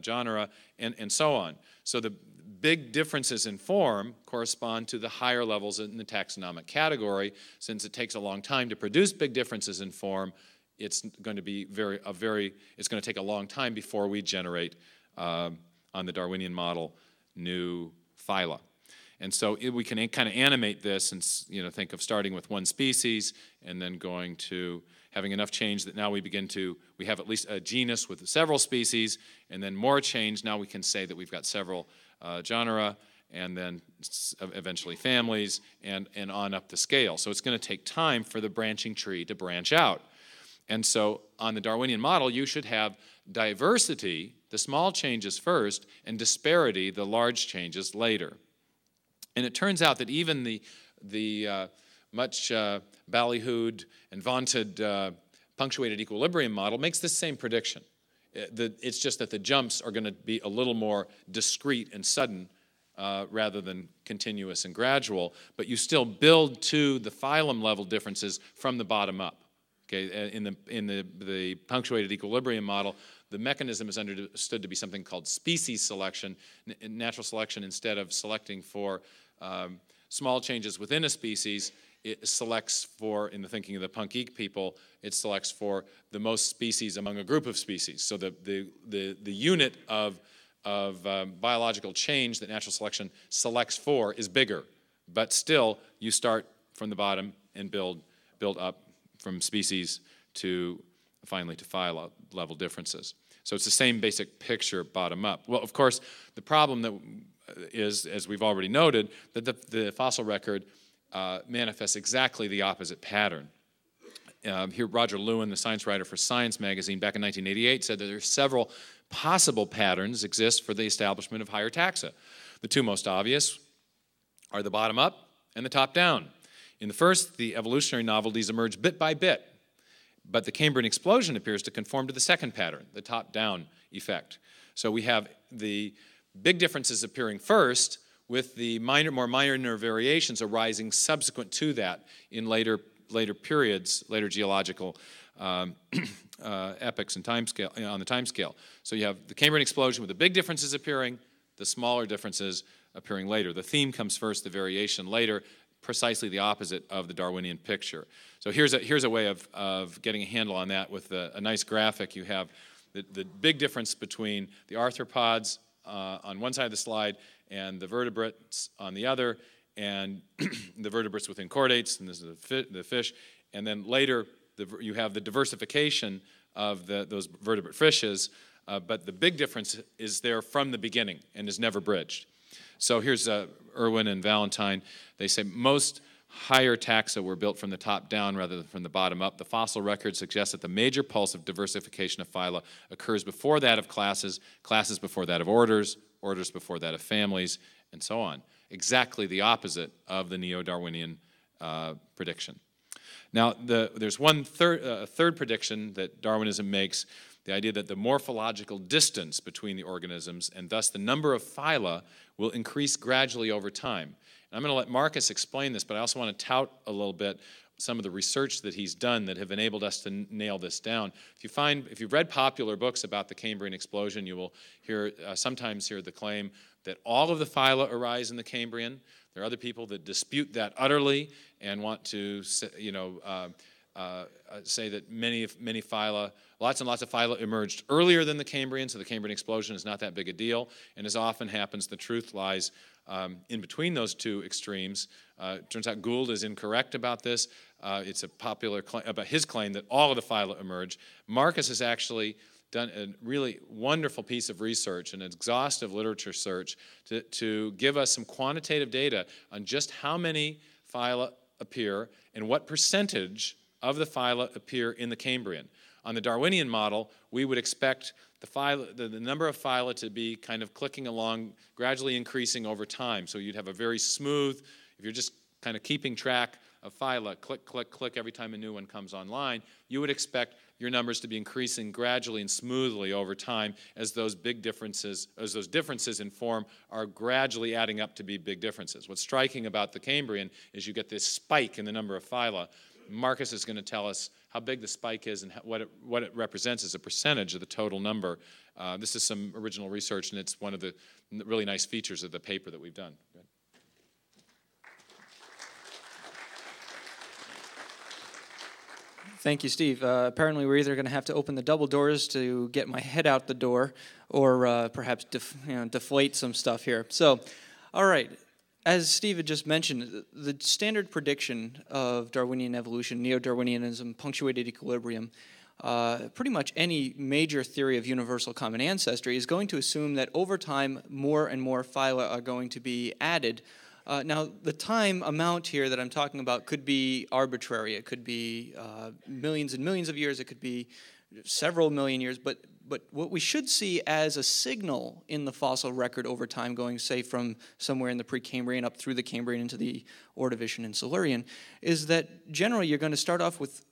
genera, and so on. So the big differences in form correspond to the higher levels in the taxonomic category. Since it takes a long time to produce big differences in form, it's going to be it's going to take a long time before we generate, on the Darwinian model, new phyla. And so we can kind of animate this and think of starting with one species and then going to having enough change that now we have at least a genus with several species, and then more change. Now we can say that we've got several genera, and then eventually families, and on up the scale. So it's going to take time for the branching tree to branch out. And so on the Darwinian model, you should have diversity, the small changes first, and disparity, the large changes later. And it turns out that even the much ballyhooed and vaunted punctuated equilibrium model makes this same prediction. It's just that the jumps are going to be a little more discrete and sudden rather than continuous and gradual, but you still build to the phylum level differences from the bottom up. Okay, in the punctuated equilibrium model, the mechanism is understood to be something called species selection. Natural selection, instead of selecting for small changes within a species, it selects for, in the thinking of the punk-eek people, it selects for the most species among a group of species. So the unit of biological change that natural selection selects for is bigger, but still you start from the bottom and build up from species to finally to phyla level differences. So it's the same basic picture bottom up. Well, of course, the problem that is, as we've already noted, that the fossil record manifests exactly the opposite pattern. Here, Roger Lewin, the science writer for Science Magazine, back in 1988, said that there are several possible patterns exist for the establishment of higher taxa. The two most obvious are the bottom up and the top down. In the first, the evolutionary novelties emerge bit by bit, but the Cambrian explosion appears to conform to the second pattern, the top-down effect. So we have the big differences appearing first, with the more minor variations arising subsequent to that in later periods, later geological epochs and timescale. So you have the Cambrian explosion with the big differences appearing, the smaller differences appearing later. The theme comes first, the variation later. Precisely the opposite of the Darwinian picture. So here's a way of getting a handle on that with a nice graphic. You have the big difference between the arthropods on one side of the slide and the vertebrates on the other, and the vertebrates within chordates, and this is the fish. And then later you have the diversification of those vertebrate fishes, but the big difference is there from the beginning and is never bridged. So here's Irwin and Valentine. They say most higher taxa were built from the top down rather than from the bottom up. The fossil record suggests that the major pulse of diversification of phyla occurs before that of classes, classes before that of orders, orders before that of families, and so on. Exactly the opposite of the neo-Darwinian prediction. Now, there's one third prediction that Darwinism makes, the idea that the morphological distance between the organisms and thus the number of phyla will increase gradually over time. And I'm going to let Marcus explain this, but I also want to tout a little bit some of the research that he's done that have enabled us to nail this down. If you've read popular books about the Cambrian explosion, you will hear sometimes hear the claim that all of the phyla arise in the Cambrian. There are other people that dispute that utterly and want to, say that many phyla, lots and lots of phyla emerged earlier than the Cambrian, so the Cambrian explosion is not that big a deal. And as often happens, the truth lies in between those two extremes. Turns out Gould is incorrect about this. It's a popular claim, about his claim that all of the phyla emerge. Marcus has actually done a really wonderful piece of research, an exhaustive literature search, to give us some quantitative data on just how many phyla appear and what percentage of the phyla appear in the Cambrian. On the Darwinian model, we would expect the number of phyla to be kind of clicking along, gradually increasing over time. So you'd have a very smooth, if you're just kind of keeping track of phyla, click, click, click, every time a new one comes online, you would expect your numbers to be increasing gradually and smoothly over time as those big differences, as those differences in form are gradually adding up to be big differences. What's striking about the Cambrian is you get this spike in the number of phyla. Marcus is going to tell us how big the spike is and what it represents as a percentage of the total number. This is some original research, and it's one of the really nice features of the paper that we've done. Good. Thank you, Steve. Apparently, we're either going to have to open the double doors to get my head out the door or perhaps deflate some stuff here. So, all right. As Steve had just mentioned, the standard prediction of Darwinian evolution, neo-Darwinianism, punctuated equilibrium, pretty much any major theory of universal common ancestry is going to assume that over time, more and more phyla are going to be added. Now, the time amount here that I'm talking about could be arbitrary. It could be millions and millions of years. It could be several million years. But what we should see as a signal in the fossil record over time, going, say, from somewhere in the Precambrian up through the Cambrian into the Ordovician and Silurian, is that generally you're going to start off with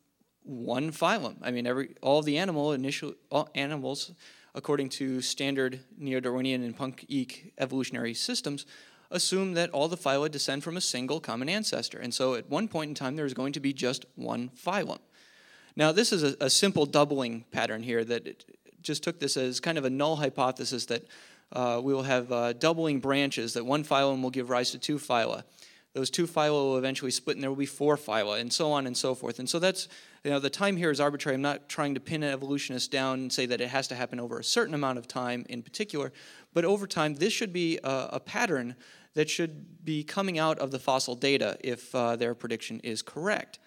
one phylum. I mean, all animals, according to standard neo-Darwinian and Punk-Eek evolutionary systems, assume that all the phyla descend from a single common ancestor. And so at one point in time, there's going to be just one phylum. Now, this is a simple doubling pattern here that just took this as kind of a null hypothesis that we will have doubling branches, that one phylum will give rise to two phyla. Those two phyla will eventually split, and there will be four phyla, and so on and so forth. And so that's, the time here is arbitrary. I'm not trying to pin an evolutionist down and say that it has to happen over a certain amount of time in particular, but over time, this should be a pattern that should be coming out of the fossil data if their prediction is correct.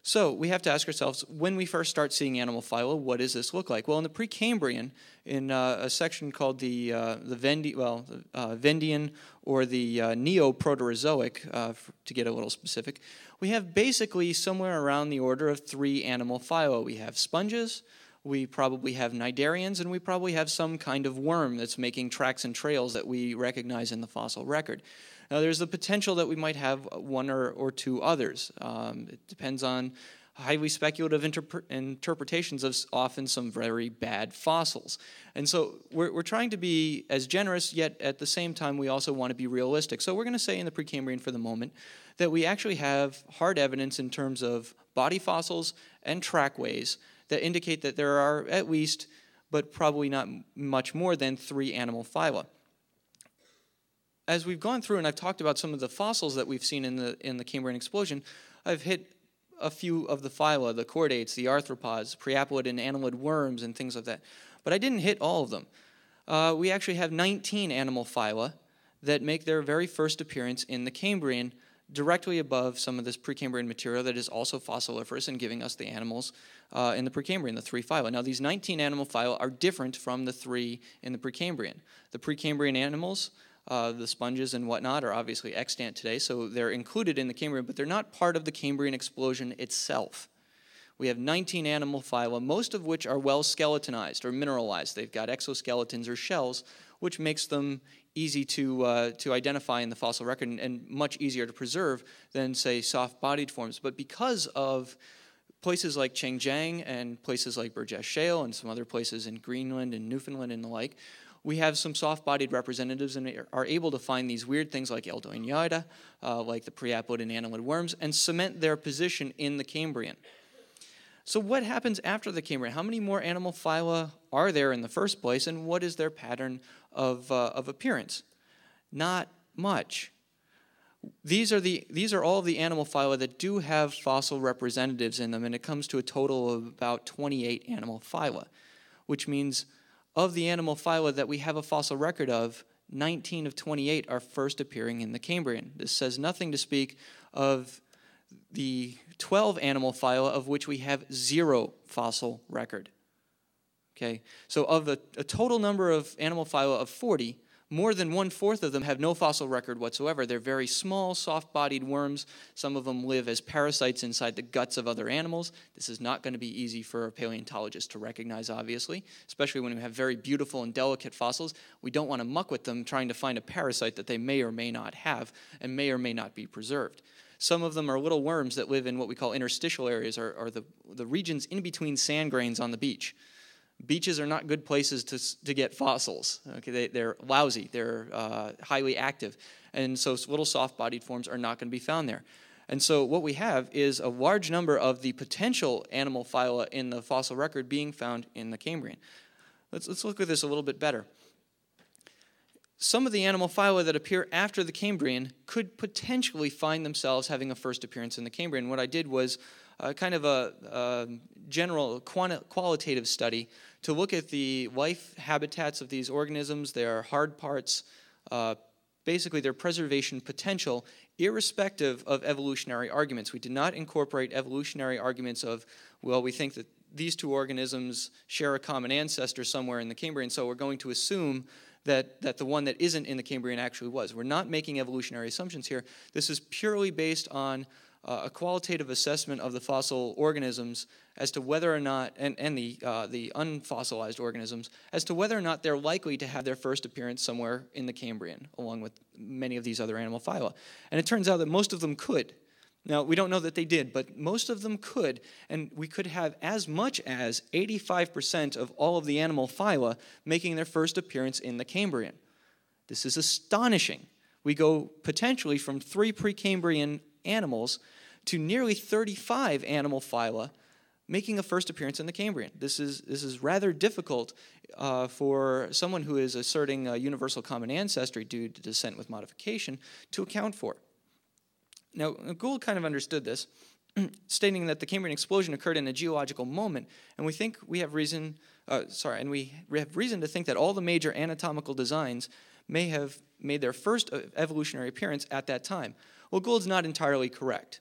So we have to ask ourselves, when we first start seeing animal phyla, what does this look like? Well, in the Precambrian, in a section called the Vendian or the Neo-Proterozoic, to get a little specific, we have basically somewhere around the order of three animal phyla. We have sponges, we probably have cnidarians, and we probably have some kind of worm that's making tracks and trails that we recognize in the fossil record. Now, there's the potential that we might have one or two others. It depends on highly speculative interpretations of often some very bad fossils. And so we're trying to be as generous, yet at the same time, we also want to be realistic. So we're going to say in the Precambrian for the moment that we actually have hard evidence in terms of body fossils and trackways that indicate that there are at least, but probably not much more than, three animal phyla. As we've gone through and I've talked about some of the fossils that we've seen in the Cambrian explosion, I've hit a few of the phyla, the chordates, the arthropods, preapelid and annelid worms, and things like that. But I didn't hit all of them. We actually have 19 animal phyla that make their very first appearance in the Cambrian, directly above some of this Precambrian material that is also fossiliferous and giving us the animals in the Precambrian, the three phyla. Now, these 19 animal phyla are different from the three in the Precambrian. The Precambrian animals The sponges and whatnot are obviously extant today, so they're included in the Cambrian, but they're not part of the Cambrian explosion itself. We have 19 animal phyla, most of which are well skeletonized or mineralized. They've got exoskeletons or shells, which makes them easy to identify in the fossil record and much easier to preserve than, say, soft-bodied forms. But because of places like Chengjiang and places like Burgess Shale and some other places in Greenland and Newfoundland and the like, we have some soft-bodied representatives and are able to find these weird things like Eldonioida, like the preapod and annelid worms, and cement their position in the Cambrian. So what happens after the Cambrian? How many more animal phyla are there in the first place, and what is their pattern of appearance? Not much. These are all of the animal phyla that do have fossil representatives in them, and it comes to a total of about 28 animal phyla, which means of the animal phyla that we have a fossil record of, 19 of 28 are first appearing in the Cambrian. This says nothing to speak of the 12 animal phyla of which we have zero fossil record. Okay, so of a total number of animal phyla of 40, more than 1/4 of them have no fossil record whatsoever. They're very small, soft-bodied worms. Some of them live as parasites inside the guts of other animals. This is not going to be easy for a paleontologist to recognize, obviously, especially when we have very beautiful and delicate fossils. We don't want to muck with them trying to find a parasite that they may or may not have and may or may not be preserved. Some of them are little worms that live in what we call interstitial areas, or the regions in between sand grains on the beach. Beaches are not good places to get fossils. Okay, they're lousy, they're highly active, and so little soft-bodied forms are not going to be found there. And so what we have is a large number of the potential animal phyla in the fossil record being found in the Cambrian. Let's look at this a little bit better. Some of the animal phyla that appear after the Cambrian could potentially find themselves having a first appearance in the Cambrian. What I did was kind of a general qualitative study to look at the life habitats of these organisms, their hard parts, basically their preservation potential, irrespective of evolutionary arguments. We did not incorporate evolutionary arguments of, well, we think that these two organisms share a common ancestor somewhere in the Cambrian, so we're going to assume that the one that isn't in the Cambrian actually was. We're not making evolutionary assumptions here. This is purely based on a qualitative assessment of the fossil organisms as to whether or not, and the unfossilized organisms, as to whether or not they're likely to have their first appearance somewhere in the Cambrian, along with many of these other animal phyla. And it turns out that most of them could. Now, we don't know that they did, but most of them could, and we could have as much as 85% of all of the animal phyla making their first appearance in the Cambrian. This is astonishing. We go potentially from 3 Precambrian animals to nearly 35 animal phyla making a first appearance in the Cambrian. This is rather difficult for someone who is asserting a universal common ancestry due to descent with modification to account for. Now, Gould kind of understood this, stating that the Cambrian explosion occurred in a geological moment, and we have reason to think that all the major anatomical designs may have made their first evolutionary appearance at that time. Well, Gould's not entirely correct.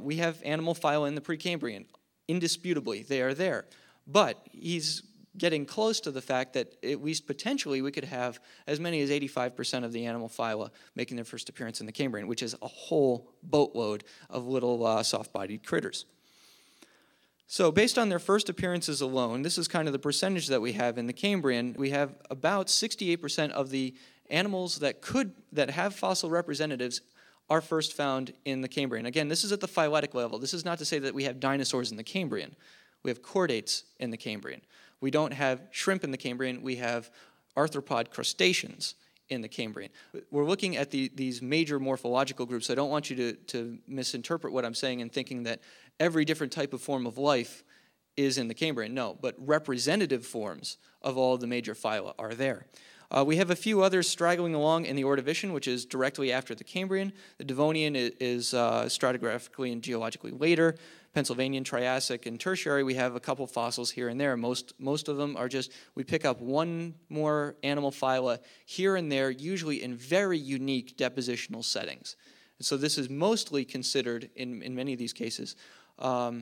We have animal phyla in the Precambrian. Indisputably, they are there. But he's getting close to the fact that at least potentially we could have as many as 85% of the animal phyla making their first appearance in the Cambrian, which is a whole boatload of little soft-bodied critters. So based on their first appearances alone, this is kind of the percentage that we have in the Cambrian. We have about 68% of the animals that have fossil representatives are first found in the Cambrian. Again, this is at the phyletic level. This is not to say that we have dinosaurs in the Cambrian. We have chordates in the Cambrian. We don't have shrimp in the Cambrian. We have arthropod crustaceans in the Cambrian. We're looking at these major morphological groups. I don't want you to misinterpret what I'm saying in thinking that every different type of form of life is in the Cambrian. No, but representative forms of all the major phyla are there. We have a few others straggling along in the Ordovician, which is directly after the Cambrian. The Devonian is stratigraphically and geologically later. Pennsylvanian, Triassic, and Tertiary, we have a couple fossils here and there. Most of them are just, we pick up one more animal phyla here and there, usually in very unique depositional settings. And so this is mostly considered, in many of these cases, a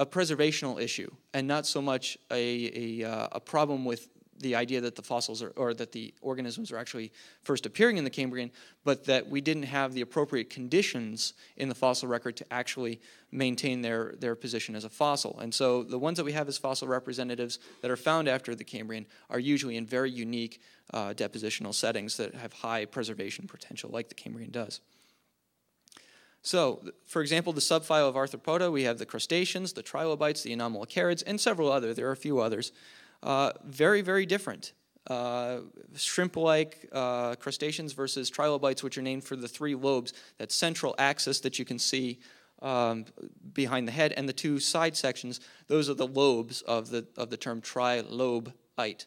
preservational issue, and not so much a problem with the idea that the fossils are, or that the organisms are actually first appearing in the Cambrian, but that we didn't have the appropriate conditions in the fossil record to actually maintain their position as a fossil. And so the ones that we have as fossil representatives that are found after the Cambrian are usually in very unique depositional settings that have high preservation potential, like the Cambrian does. So, for example, the subfile of Arthropoda, we have the crustaceans, the trilobites, the anomalocarids, and several other. There are a few others. Very, very different. Shrimp-like crustaceans versus trilobites, which are named for the three lobes, that central axis that you can see behind the head, and the two side sections. Those are the lobes of the term trilobite.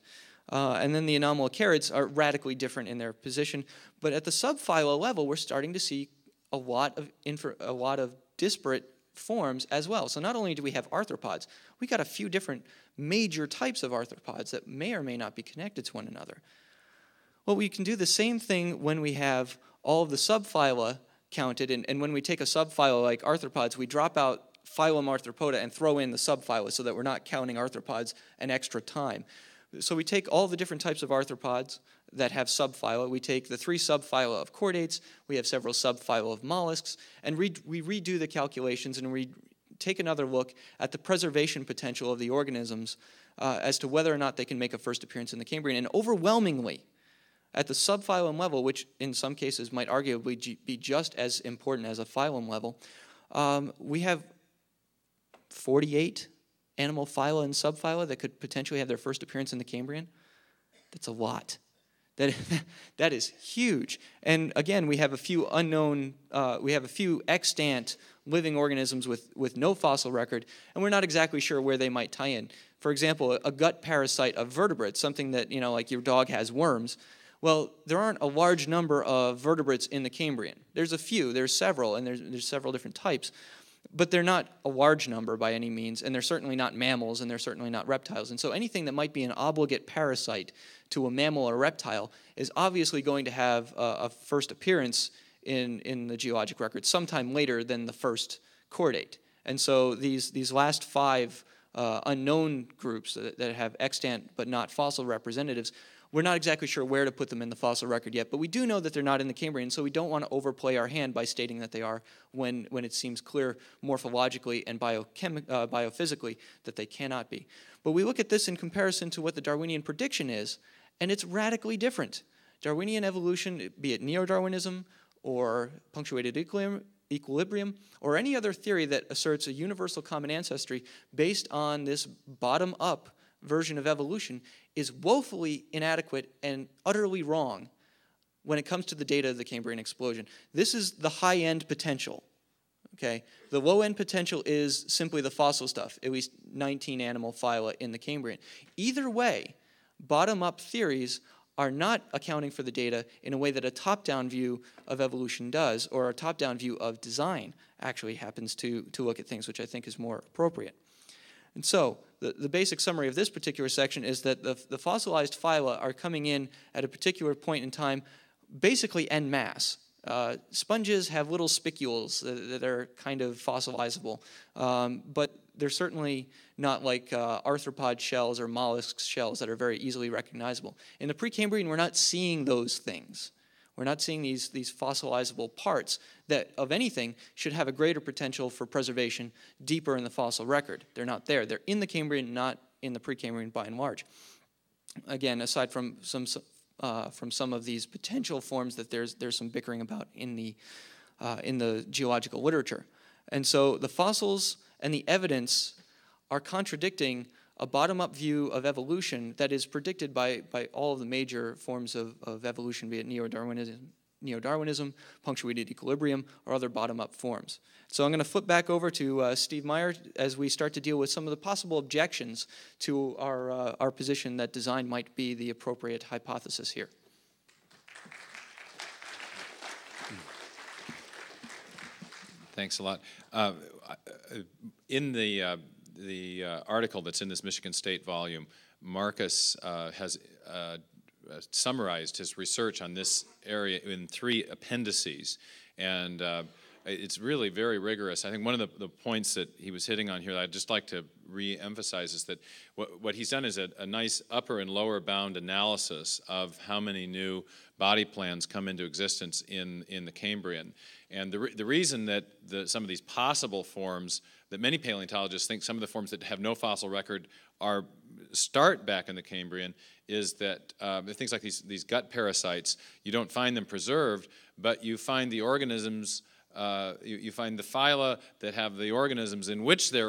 And then the anomalocarids are radically different in their position. But at the subphyla level, we're starting to see a lot of disparate forms as well. So not only do we have arthropods, we got a few different major types of arthropods that may or may not be connected to one another. Well, we can do the same thing when we have all of the subphyla counted, and when we take a subphyla like arthropods, we drop out phylum Arthropoda and throw in the subphyla so that we're not counting arthropods an extra time. So we take all the different types of arthropods that have subphyla. We take the three subphyla of chordates, we have several subphyla of mollusks, and we redo the calculations and we take another look at the preservation potential of the organisms as to whether or not they can make a first appearance in the Cambrian. And overwhelmingly, at the subphylum level, which in some cases might arguably be just as important as a phylum level, we have 48 animal phyla and subphyla that could potentially have their first appearance in the Cambrian. That's a lot. That is huge. And again, we have a few unknown, extant living organisms with no fossil record, and we're not exactly sure where they might tie in. For example, a gut parasite of vertebrates, something that, you know, like your dog has worms. Well, there aren't a large number of vertebrates in the Cambrian. There's a few, there's several, and there's several different types. But they're not a large number by any means, and they're certainly not mammals, and they're certainly not reptiles. And so anything that might be an obligate parasite to a mammal or reptile is obviously going to have a first appearance in the geologic record sometime later than the first chordate. And so these last five unknown groups that have extant but not fossil representatives, we're not exactly sure where to put them in the fossil record yet, but we do know that they're not in the Cambrian, so we don't want to overplay our hand by stating that they are when it seems clear morphologically and biophysically that they cannot be. But we look at this in comparison to what the Darwinian prediction is, and it's radically different. Darwinian evolution, be it neo-Darwinism or punctuated equilibrium, or any other theory that asserts a universal common ancestry based on this bottom-up version of evolution, is woefully inadequate and utterly wrong when it comes to the data of the Cambrian explosion. This is the high-end potential, okay? The low-end potential is simply the fossil stuff, at least 19 animal phyla in the Cambrian. Either way, bottom-up theories are not accounting for the data in a way that a top-down view of evolution does, or a top-down view of design actually happens to look at things, which I think is more appropriate. And so, the basic summary of this particular section is that the fossilized phyla are coming in at a particular point in time, basically en masse. Sponges have little spicules that are kind of fossilizable, but they're certainly not like arthropod shells or mollusk shells that are very easily recognizable. In the Precambrian, we're not seeing those things. We're not seeing these fossilizable parts that, of anything, should have a greater potential for preservation deeper in the fossil record. They're not there. They're in the Cambrian, not in the Precambrian by and large. Again, aside from some of these potential forms that there's some bickering about in the geological literature. And so the fossils and the evidence are contradicting a bottom-up view of evolution that is predicted by all of the major forms of evolution, be it neo-Darwinism, punctuated equilibrium, or other bottom-up forms. So I'm going to flip back over to Steve Meyer as we start to deal with some of the possible objections to our position that design might be the appropriate hypothesis here. Thanks a lot. In the article that's in this Michigan State volume, Marcus has summarized his research on this area in three appendices. And It's really very rigorous. I think one of the points that he was hitting on here that I'd just like to re-emphasize is that what he's done is a nice upper and lower bound analysis of how many new body plans come into existence in the Cambrian. And the reason that some of these possible forms, that many paleontologists think some of the forms that have no fossil record are start back in the Cambrian, is that things like these gut parasites, you don't find them preserved, but you find the organisms, you find the phyla that have the organisms in which they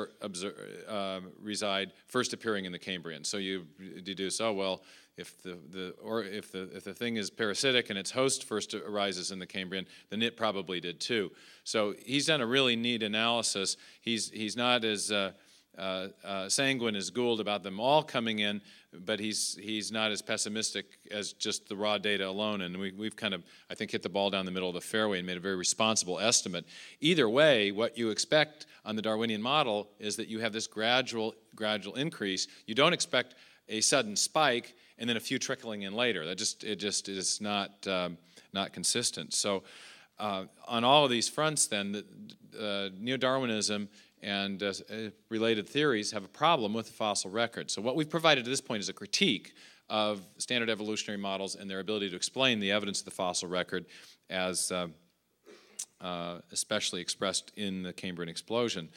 reside first appearing in the Cambrian. So you deduce, oh well, if the thing is parasitic and its host first arises in the Cambrian, then it probably did too. So he's done a really neat analysis. He's not as sanguine as Gould about them all coming in, but he's not as pessimistic as just the raw data alone, and we've kind of, I think, hit the ball down the middle of the fairway and made a very responsible estimate. Either way, what you expect on the Darwinian model is that you have this gradual increase. You don't expect a sudden spike and then a few trickling in later. It just is not consistent. So on all of these fronts, then, neo-Darwinism and related theories have a problem with the fossil record. So what we've provided to this point is a critique of standard evolutionary models and their ability to explain the evidence of the fossil record as especially expressed in the Cambrian explosion.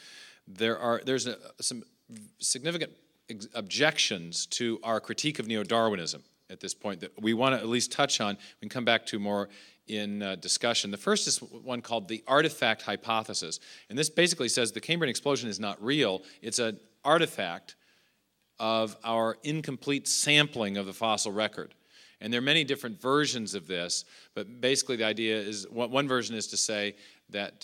There's some significant objections to our critique of neo-Darwinism at this point that we want to at least touch on. We can come back to more in discussion. The first is one called the artifact hypothesis. And this basically says the Cambrian explosion is not real. It's an artifact of our incomplete sampling of the fossil record. And there are many different versions of this, but basically the idea is, one version is to say that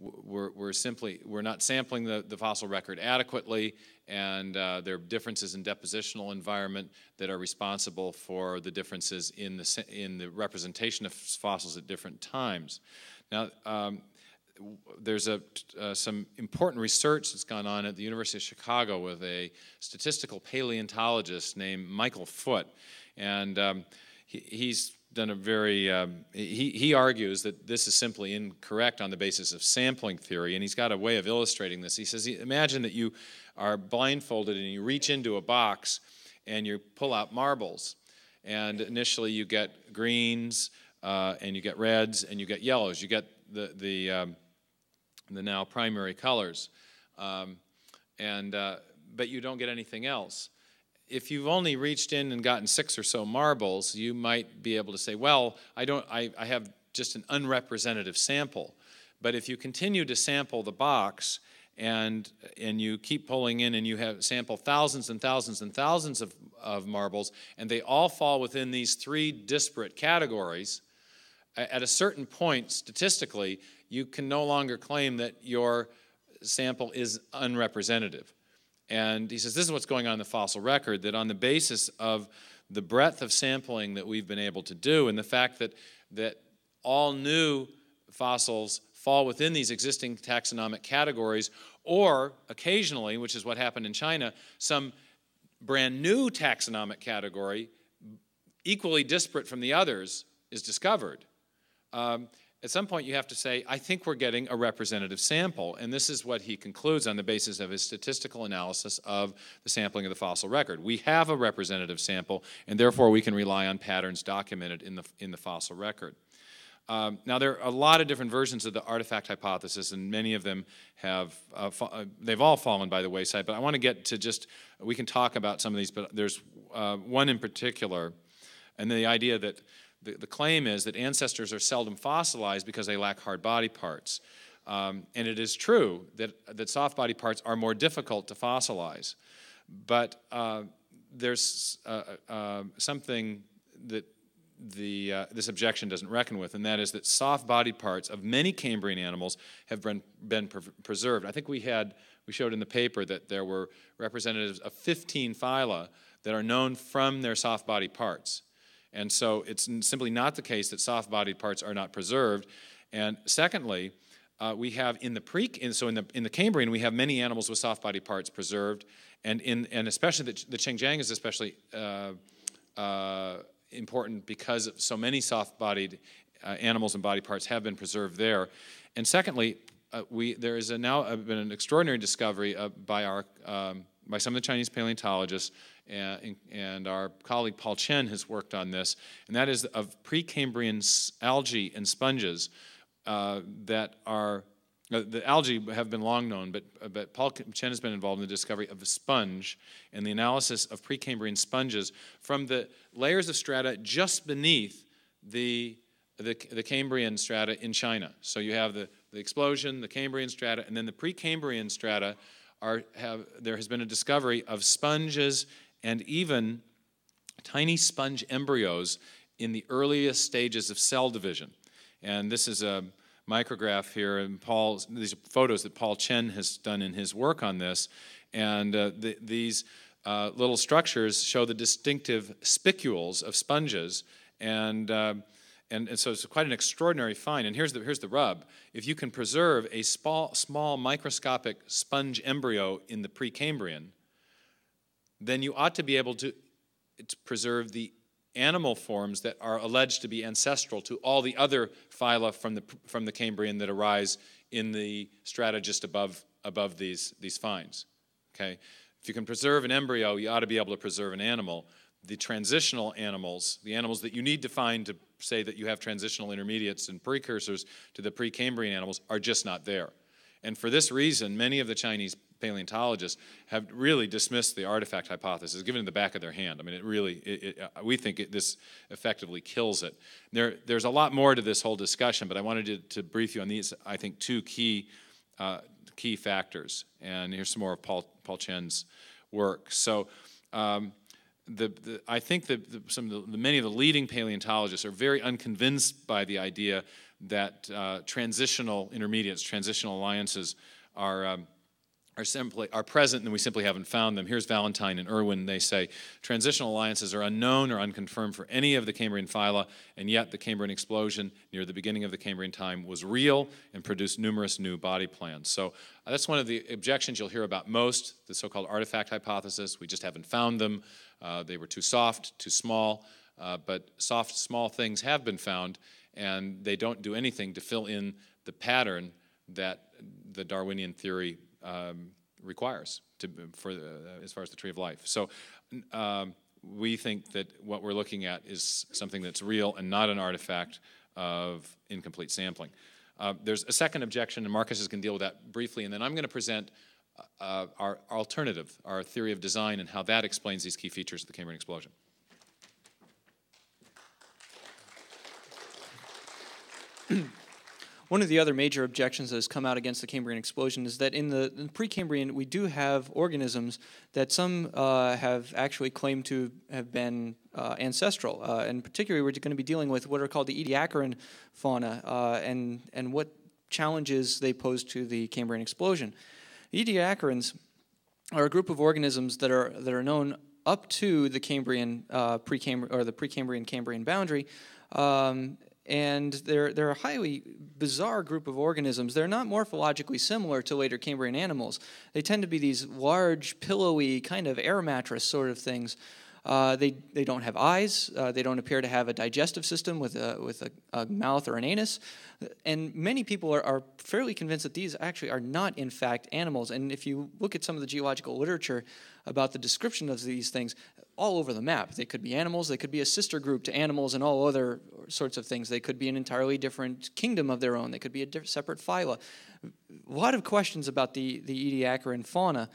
we're not sampling the fossil record adequately, and there are differences in depositional environment that are responsible for the differences in the representation of fossils at different times. Now, there's some important research that's gone on at the University of Chicago with a statistical paleontologist named Michael Foote, and he's done a very, he argues that this is simply incorrect on the basis of sampling theory, and he's got a way of illustrating this. He says, imagine that you are blindfolded and you reach into a box and you pull out marbles. And initially you get greens, and you get reds, and you get yellows. You get the now primary colors. But you don't get anything else. If you've only reached in and gotten 6 or so marbles, you might be able to say, well, I have just an unrepresentative sample. But if you continue to sample the box and you keep pulling in and you have sample thousands and thousands and thousands of marbles, and they all fall within these 3 disparate categories, at a certain point, statistically, you can no longer claim that your sample is unrepresentative. And he says this is what's going on in the fossil record, that on the basis of the breadth of sampling that we've been able to do and the fact that all new fossils fall within these existing taxonomic categories, or occasionally, which is what happened in China, some brand new taxonomic category equally disparate from the others is discovered. At some point you have to say, I think we're getting a representative sample, and this is what he concludes on the basis of his statistical analysis of the sampling of the fossil record. We have a representative sample, and therefore we can rely on patterns documented in the fossil record. Now there are a lot of different versions of the artifact hypothesis, and many of them have, they've all fallen by the wayside, but I want to get to we can talk about some of these, but there's one in particular, and the idea that the claim is that ancestors are seldom fossilized because they lack hard body parts. And it is true that soft body parts are more difficult to fossilize. But there's something that this objection doesn't reckon with, and that is that soft body parts of many Cambrian animals have been preserved. I think we showed in the paper that there were representatives of 15 phyla that are known from their soft body parts. And so it's simply not the case that soft-bodied parts are not preserved. And secondly, we have in the Cambrian we have many animals with soft-bodied parts preserved, and especially the Chengjiang is especially important because of so many soft-bodied animals and body parts have been preserved there. And secondly, there has now been an extraordinary discovery by some of the Chinese paleontologists, and our colleague Paul Chen has worked on this, and that is of Precambrian algae and sponges that are, the algae have been long known, but Paul Chen has been involved in the discovery of a sponge and the analysis of Precambrian sponges from the layers of strata just beneath the Cambrian strata in China. So you have the explosion, the Cambrian strata, and then the Precambrian strata there has been a discovery of sponges and even tiny sponge embryos in the earliest stages of cell division. And this is a micrograph here, and these are photos that Paul Chen has done in his work on this. And these little structures show the distinctive spicules of sponges, and so it's quite an extraordinary find. And here's the rub. If you can preserve a small microscopic sponge embryo in the Precambrian, then you ought to be able to preserve the animal forms that are alleged to be ancestral to all the other phyla from the Cambrian that arise in the strata just above these finds. Okay? If you can preserve an embryo, you ought to be able to preserve an animal. The transitional animals, the animals that you need to find to say that you have transitional intermediates and precursors to the Precambrian animals, are just not there. And for this reason, many of the Chinese paleontologists have really dismissed the artifact hypothesis, given it the back of their hand. I mean, we think this effectively kills it. There's a lot more to this whole discussion, but I wanted to brief you on these, I think, two key factors. And here's some more of Paul Chen's work. So I think that many of the leading paleontologists are very unconvinced by the idea that transitional intermediates, transitional alliances are present, and we simply haven't found them. Here's Valentine and Irwin. They say, transitional alliances are unknown or unconfirmed for any of the Cambrian phyla, and yet the Cambrian explosion near the beginning of the Cambrian time was real and produced numerous new body plans. So that's one of the objections you'll hear about most, the so-called artifact hypothesis. We just haven't found them. They were too soft, too small. But soft, small things have been found, and they don't do anything to fill in the pattern that the Darwinian theory requires as far as the Tree of Life. So we think that what we're looking at is something that's real and not an artifact of incomplete sampling. There's a second objection, and Marcus is going to deal with that briefly, and then I'm going to present our alternative, our theory of design, and how that explains these key features of the Cambrian explosion. One of the other major objections that has come out against the Cambrian explosion is that in the Precambrian, we do have organisms that some have actually claimed to have been ancestral. And particularly, we're going to be dealing with what are called the Ediacaran fauna and what challenges they pose to the Cambrian explosion. Ediacarans are a group of organisms that are known up to the Cambrian Precambrian boundary. And they're a highly bizarre group of organisms. They're not morphologically similar to later Cambrian animals. They tend to be these large, pillowy, kind of air mattress sort of things. They don't have eyes. They don't appear to have a digestive system with a mouth or an anus. And many people are fairly convinced that these actually are not, in fact, animals. And if you look at some of the geological literature about the description of these things, all over the map. They could be animals. They could be a sister group to animals and all other sorts of things. They could be an entirely different kingdom of their own. They could be a separate phyla. A lot of questions about the Ediacaran fauna.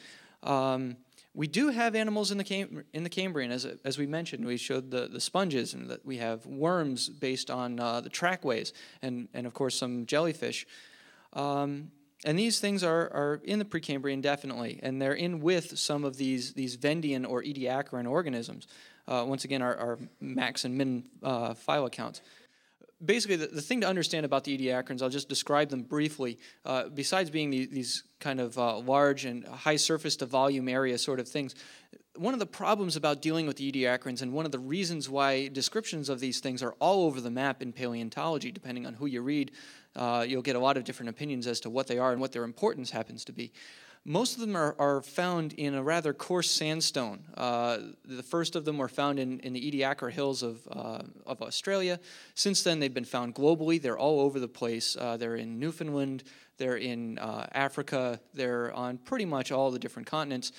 We do have animals in the Cambrian, as we mentioned. We showed the sponges, and we have worms based on the trackways, and of course some jellyfish. And these things are in the Precambrian definitely, and they're in with some of these Vendian or Ediacaran organisms. Once again, our max and min phyla counts. Basically, the thing to understand about the Ediacarans, I'll just describe them briefly. Besides being these kind of large and high surface to volume area sort of things, one of the problems about dealing with the Ediacarans, and one of the reasons why descriptions of these things are all over the map in paleontology, depending on who you read, you'll get a lot of different opinions as to what they are and what their importance happens to be. Most of them are found in a rather coarse sandstone. The first of them were found in the Ediacaran Hills of Australia. Since then, they've been found globally. They're all over the place. They're in Newfoundland. They're in Africa. They're on pretty much all the different continents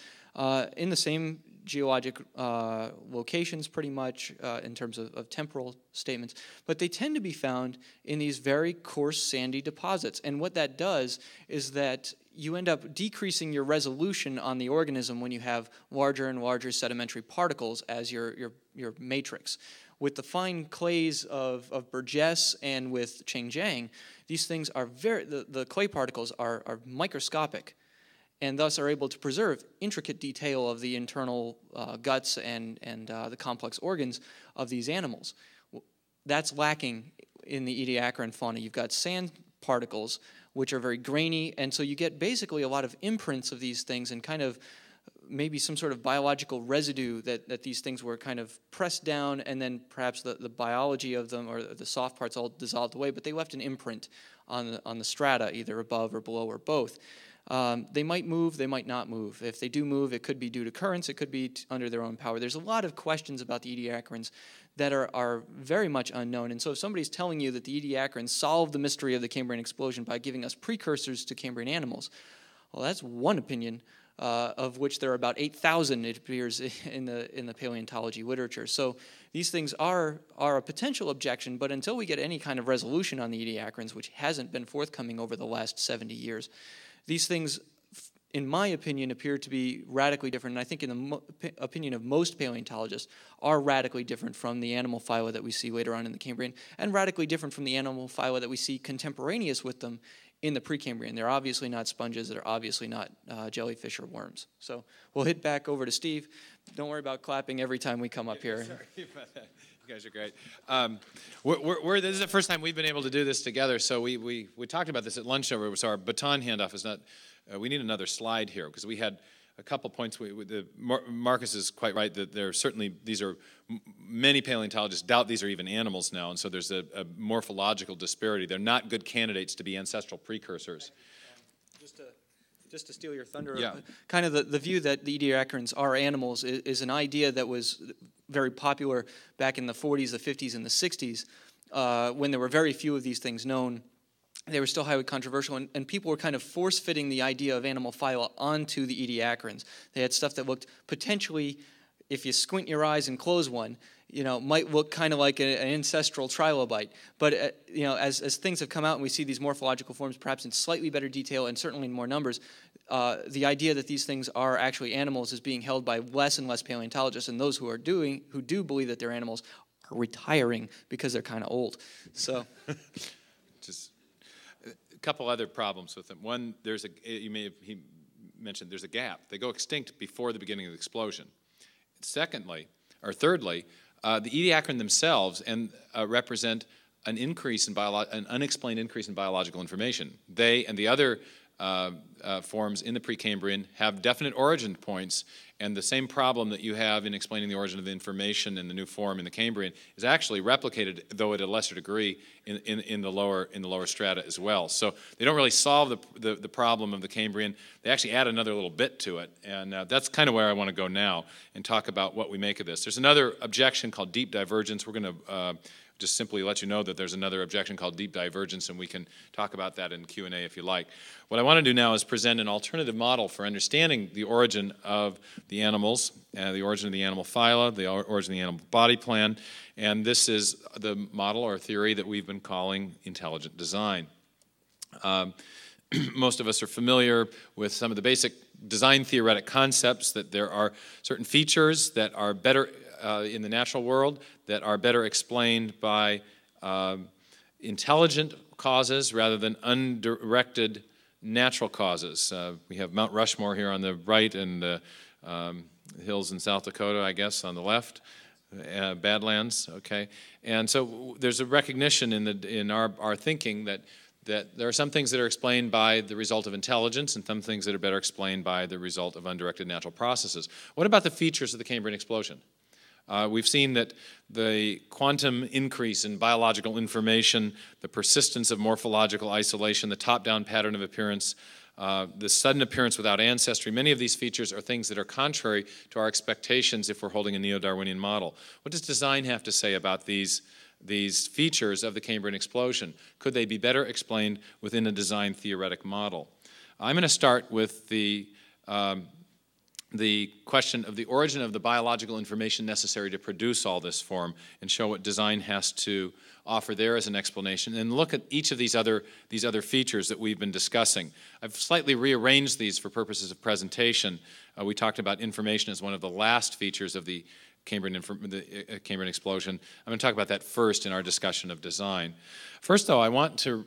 in the same geologic locations, pretty much, in terms of temporal statements. But they tend to be found in these very coarse sandy deposits. And what that does is that you end up decreasing your resolution on the organism when you have larger and larger sedimentary particles as your matrix. With the fine clays of Burgess and with Chengjiang, these things are the clay particles are microscopic, and thus are able to preserve intricate detail of the internal guts and the complex organs of these animals. That's lacking in the Ediacaran fauna. You've got sand particles, which are very grainy, and so you get basically a lot of imprints of these things and kind of maybe some sort of biological residue that these things were kind of pressed down, and then perhaps the biology of them or the soft parts all dissolved away, but they left an imprint on the strata, either above or below or both. They might move, they might not move. If they do move, it could be due to currents, it could be under their own power. There's a lot of questions about the Ediacarans that are very much unknown. And so if somebody's telling you that the Ediacarans solved the mystery of the Cambrian explosion by giving us precursors to Cambrian animals, well, that's one opinion, of which there are about 8,000, it appears, in the paleontology literature. So these things are a potential objection, but until we get any kind of resolution on the Ediacarans, which hasn't been forthcoming over the last 70 years, these things, in my opinion, appear to be radically different, and I think in the opinion of most paleontologists, are radically different from the animal phyla that we see later on in the Cambrian, and radically different from the animal phyla that we see contemporaneous with them in the Precambrian. They're obviously not sponges, they're obviously not jellyfish or worms. So we'll hit back over to Steve. Don't worry about clapping every time we come up here. Sorry about that. You guys are great. This is the first time we've been able to do this together, so we talked about this at lunch over, so our baton handoff is not, we need another slide here, because we had a couple points. Marcus is quite right that there are certainly, many paleontologists doubt these are even animals now, and so there's a morphological disparity. They're not good candidates to be ancestral precursors. Just to steal your thunder, yeah. Kind of the view that the Ediacarans are animals is an idea that was very popular back in the 40s, the 50s, and the 60s, when there were very few of these things known. They were still highly controversial, and people were kind of force-fitting the idea of animal phyla onto the Ediacarans. They had stuff that looked potentially, if you squint your eyes and close one, might look kind of like an ancestral trilobite. But as things have come out and we see these morphological forms perhaps in slightly better detail and certainly in more numbers, the idea that these things are actually animals is being held by less and less paleontologists, and those who do believe that they're animals are retiring because they're kind of old. So, just a couple other problems with them. One, he mentioned there's a gap. They go extinct before the beginning of the explosion. Thirdly. The Ediacaran themselves represent an increase in an unexplained increase in biological information. They and the other forms in the Precambrian have definite origin points, and the same problem that you have in explaining the origin of the information in the new form in the Cambrian is actually replicated, though at a lesser degree, in the lower strata as well. So they don't really solve the problem of the Cambrian. They actually add another little bit to it, and that's kind of where I want to go now and talk about what we make of this. There's another objection called deep divergence. We're going to just simply let you know that there's another objection called deep divergence, and we can talk about that in Q&A if you like. What I want to do now is present an alternative model for understanding the origin of the animals, the origin of the animal phyla, the origin of the animal body plan, and this is the model or theory that we've been calling intelligent design. Most of us are familiar with some of the basic design theoretic concepts, that there are certain features that are better in the natural world that are better explained by intelligent causes rather than undirected natural causes. We have Mount Rushmore here on the right and the hills in South Dakota, I guess, on the left, Badlands, okay. And so there's a recognition in our thinking that there are some things that are explained by the result of intelligence and some things that are better explained by the result of undirected natural processes. What about the features of the Cambrian explosion? We've seen that the quantum increase in biological information, the persistence of morphological isolation, the top-down pattern of appearance, The sudden appearance without ancestry, many of these features are things that are contrary to our expectations if we're holding a neo-Darwinian model. What does design have to say about these features of the Cambrian explosion? Could they be better explained within a design theoretic model? I'm going to start with the question of the origin of the biological information necessary to produce all this form and show what design has to offer there as an explanation, and look at each of these other features that we've been discussing. I've slightly rearranged these for purposes of presentation. We talked about information as one of the last features of the Cambrian explosion. I'm going to talk about that first in our discussion of design. First, though, I want to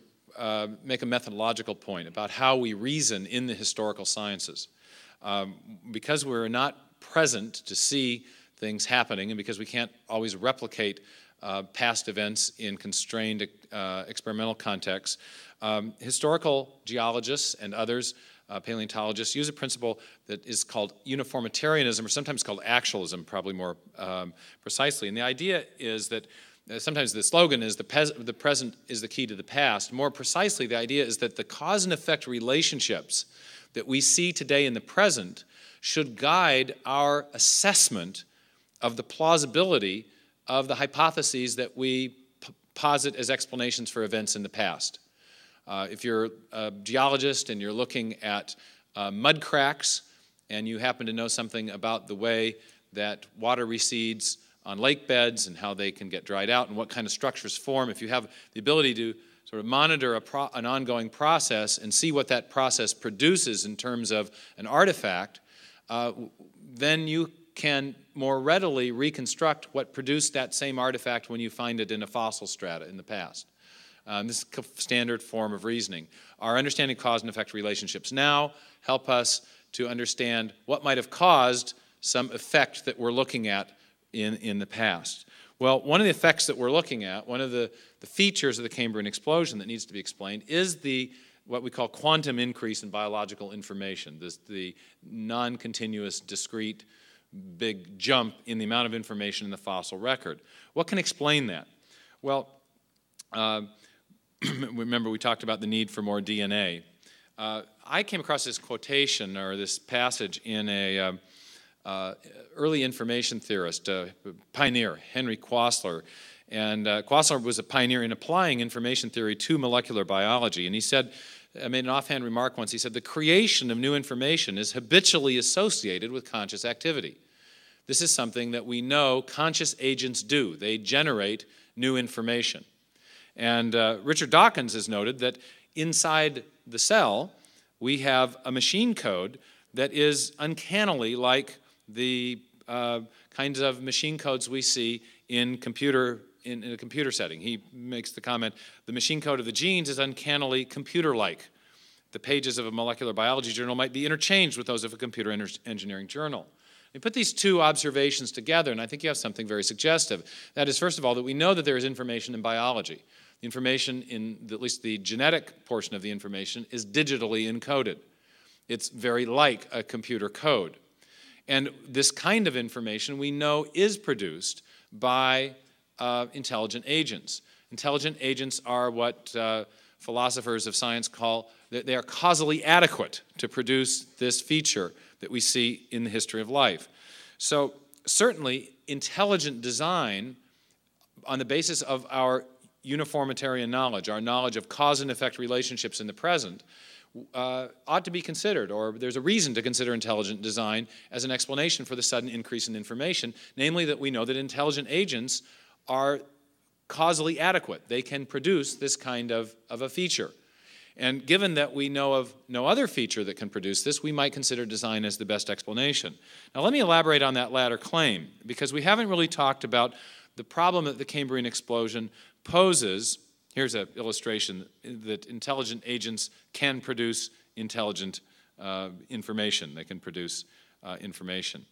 make a methodological point about how we reason in the historical sciences. Because we're not present to see things happening, and because we can't always replicate past events in constrained experimental contexts, historical geologists and others, paleontologists, use a principle that is called uniformitarianism, or sometimes called actualism, probably more precisely. And the idea is that sometimes the slogan is the present is the key to the past. More precisely, the idea is that the cause and effect relationships that we see today in the present should guide our assessment of the plausibility of the hypotheses that we posit as explanations for events in the past. If you're a geologist and you're looking at mud cracks, and you happen to know something about the way that water recedes on lake beds and how they can get dried out and what kind of structures form, if you have the ability to sort of monitor an ongoing process and see what that process produces in terms of an artifact, then you can more readily reconstruct what produced that same artifact when you find it in a fossil strata in the past. This is a standard form of reasoning. Our understanding cause and effect relationships now help us to understand what might have caused some effect that we're looking at in the past. Well, one of the effects that we're looking at, one of the features of the Cambrian explosion that needs to be explained is what we call quantum increase in biological information, the non-continuous, discrete, big jump in the amount of information in the fossil record. What can explain that? Well, remember we talked about the need for more DNA. I came across this quotation or this passage in a early information theorist, pioneer, Henry Quosler. And Quosler was a pioneer in applying information theory to molecular biology. And he said, I made an offhand remark once, he said, the creation of new information is habitually associated with conscious activity. This is something that we know conscious agents do. They generate new information. And Richard Dawkins has noted that inside the cell, we have a machine code that is uncannily like the kinds of machine codes we see in a computer setting. He makes the comment, the machine code of the genes is uncannily computer-like. The pages of a molecular biology journal might be interchanged with those of a computer engineering journal. You put these two observations together, and I think you have something very suggestive. That is, first of all, that we know that there is information in biology. The information in at least the genetic portion of the information is digitally encoded. It's very like a computer code. And this kind of information we know is produced by intelligent agents. Intelligent agents are what philosophers of science call, they are causally adequate to produce this feature that we see in the history of life. So certainly intelligent design on the basis of our uniformitarian knowledge, our knowledge of cause and effect relationships in the present, ought to be considered, or there's a reason to consider intelligent design as an explanation for the sudden increase in information, namely that we know that intelligent agents are causally adequate. They can produce this kind of a feature. And given that we know of no other feature that can produce this, we might consider design as the best explanation. Now let me elaborate on that latter claim, because we haven't really talked about the problem that the Cambrian explosion poses. Here's an illustration that intelligent agents can produce intelligent information. They can produce information.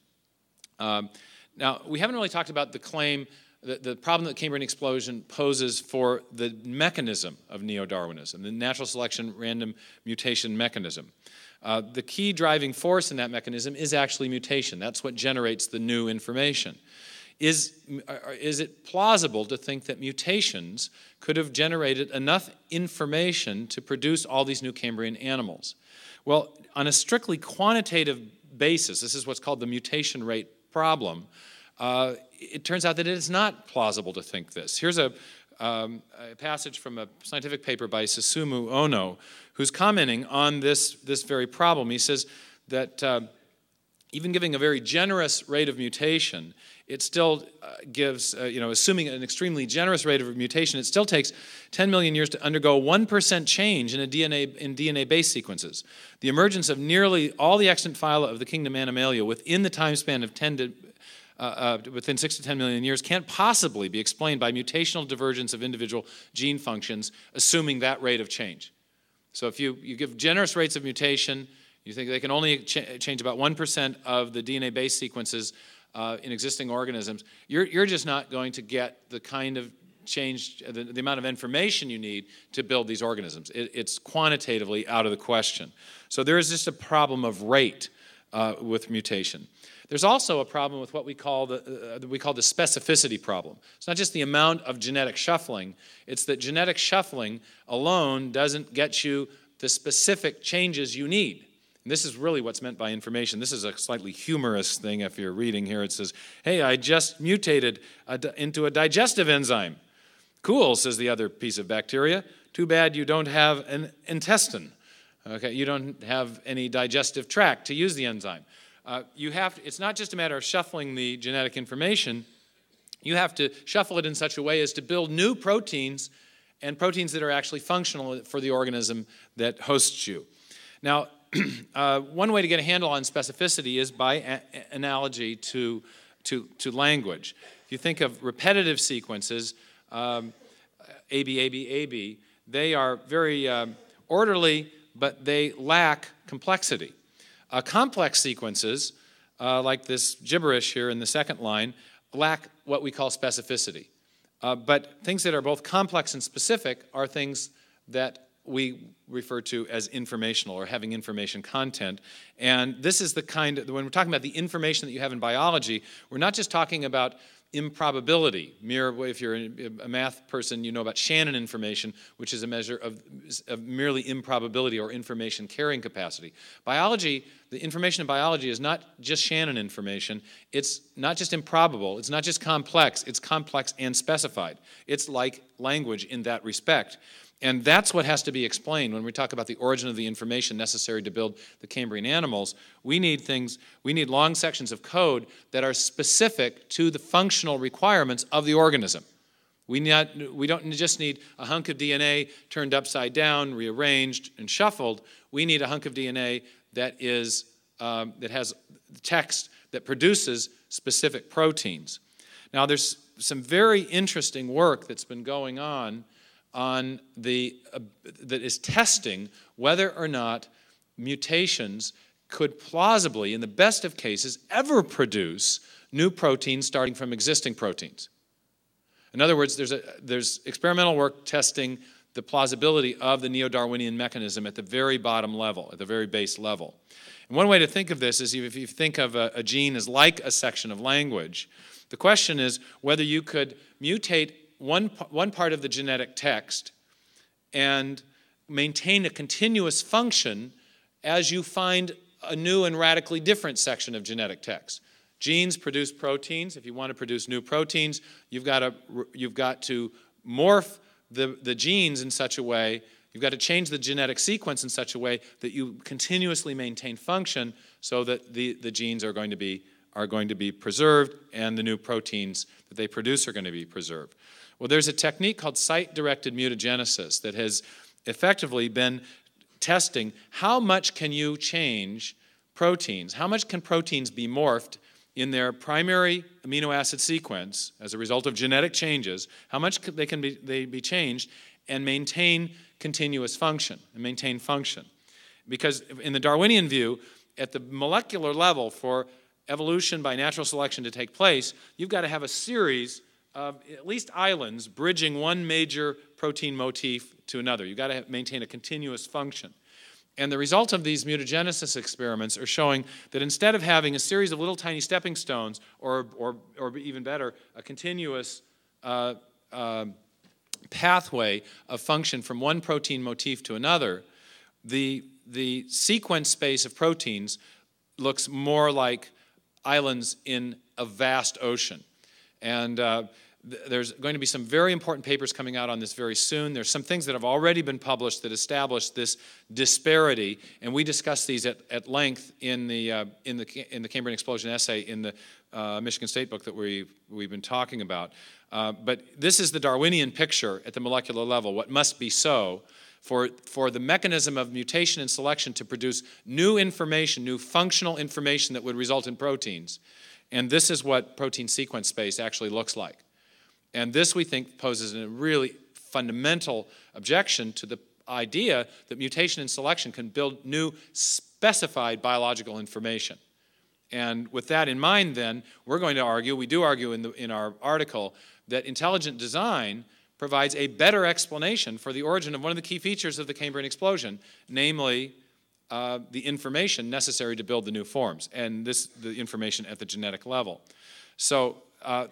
Now, we haven't really talked about the claim, the problem that Cambrian explosion poses for the mechanism of neo-Darwinism, the natural selection random mutation mechanism. The key driving force in that mechanism is actually mutation. That's what generates the new information. Is it plausible to think that mutations could have generated enough information to produce all these new Cambrian animals? Well, on a strictly quantitative basis, this is what's called the mutation rate problem, it turns out that it is not plausible to think this. Here's a passage from a scientific paper by Susumu Ono, who's commenting on this very problem. He says that even giving a very generous rate of mutation, it still gives, assuming an extremely generous rate of mutation, it still takes 10 million years to undergo 1% change in DNA base sequences. The emergence of nearly all the extant phyla of the kingdom Animalia within the time span of within 6 to 10 million years can't possibly be explained by mutational divergence of individual gene functions, assuming that rate of change. So if you give generous rates of mutation, you think they can only change about 1% of the DNA base sequences in existing organisms, you're just not going to get the kind of change, the amount of information you need to build these organisms. It's quantitatively out of the question. So there is just a problem of rate with mutation. There's also a problem with what we call the specificity problem. It's not just the amount of genetic shuffling, it's that genetic shuffling alone doesn't get you the specific changes you need. And this is really what's meant by information. This is a slightly humorous thing if you're reading here. It says, hey, I just mutated into a digestive enzyme. Cool, says the other piece of bacteria. Too bad you don't have an intestine. Okay, you don't have any digestive tract to use the enzyme. It's not just a matter of shuffling the genetic information. You have to shuffle it in such a way as to build new proteins, and proteins that are actually functional for the organism that hosts you. Now, one way to get a handle on specificity is by analogy to language. If you think of repetitive sequences, AB, AB, AB, they are very orderly, but they lack complexity. Complex sequences, like this gibberish here in the second line, lack what we call specificity. But things that are both complex and specific are things that we refer to as informational or having information content. And this is the kind of, when we're talking about the information that you have in biology, we're not just talking about improbability. If you're a math person, you know about Shannon information, which is a measure of merely improbability or information carrying capacity. Biology, the information in biology is not just Shannon information. It's not just improbable. It's not just complex. It's complex and specified. It's like language in that respect. And that's what has to be explained when we talk about the origin of the information necessary to build the Cambrian animals. We need long sections of code that are specific to the functional requirements of the organism. We don't just need a hunk of DNA turned upside down, rearranged, and shuffled. We need a hunk of DNA that has text that produces specific proteins. Now, there's some very interesting work that's been going on that is testing whether or not mutations could plausibly, in the best of cases, ever produce new proteins starting from existing proteins. In other words, there's experimental work testing the plausibility of the neo-Darwinian mechanism at the very bottom level, at the very base level. And one way to think of this is if you think of a gene as like a section of language, the question is whether you could mutate one part of the genetic text and maintain a continuous function as you find a new and radically different section of genetic text. Genes produce proteins. If you want to produce new proteins, you've got to morph the genes in such a way, you've got to change the genetic sequence in such a way that you continuously maintain function so that the genes are going to be preserved and the new proteins that they produce are going to be preserved. Well, there's a technique called site-directed mutagenesis that has effectively been testing how much can you change proteins, how much can proteins be morphed in their primary amino acid sequence as a result of genetic changes, how much they can be changed and maintain continuous function, and maintain function. Because in the Darwinian view, at the molecular level for evolution by natural selection to take place, you've got to have a series of at least islands bridging one major protein motif to another. You've got to maintain a continuous function. And the result of these mutagenesis experiments are showing that instead of having a series of little tiny stepping stones, or even better, a continuous pathway of function from one protein motif to another, the sequence space of proteins looks more like islands in a vast ocean. And there's going to be some very important papers coming out on this very soon. There's some things that have already been published that establish this disparity, and we discussed these at length in the Cambrian Explosion essay in the Michigan State book that we've been talking about. But this is the Darwinian picture at the molecular level, what must be so, for the mechanism of mutation and selection to produce new information, new functional information that would result in proteins. And this is what protein sequence space actually looks like. And this, we think, poses a really fundamental objection to the idea that mutation and selection can build new specified biological information. And with that in mind, then, we're going to argue, we do argue in our article, that intelligent design provides a better explanation for the origin of one of the key features of the Cambrian Explosion, namely the information necessary to build the new forms, and this the information at the genetic level. So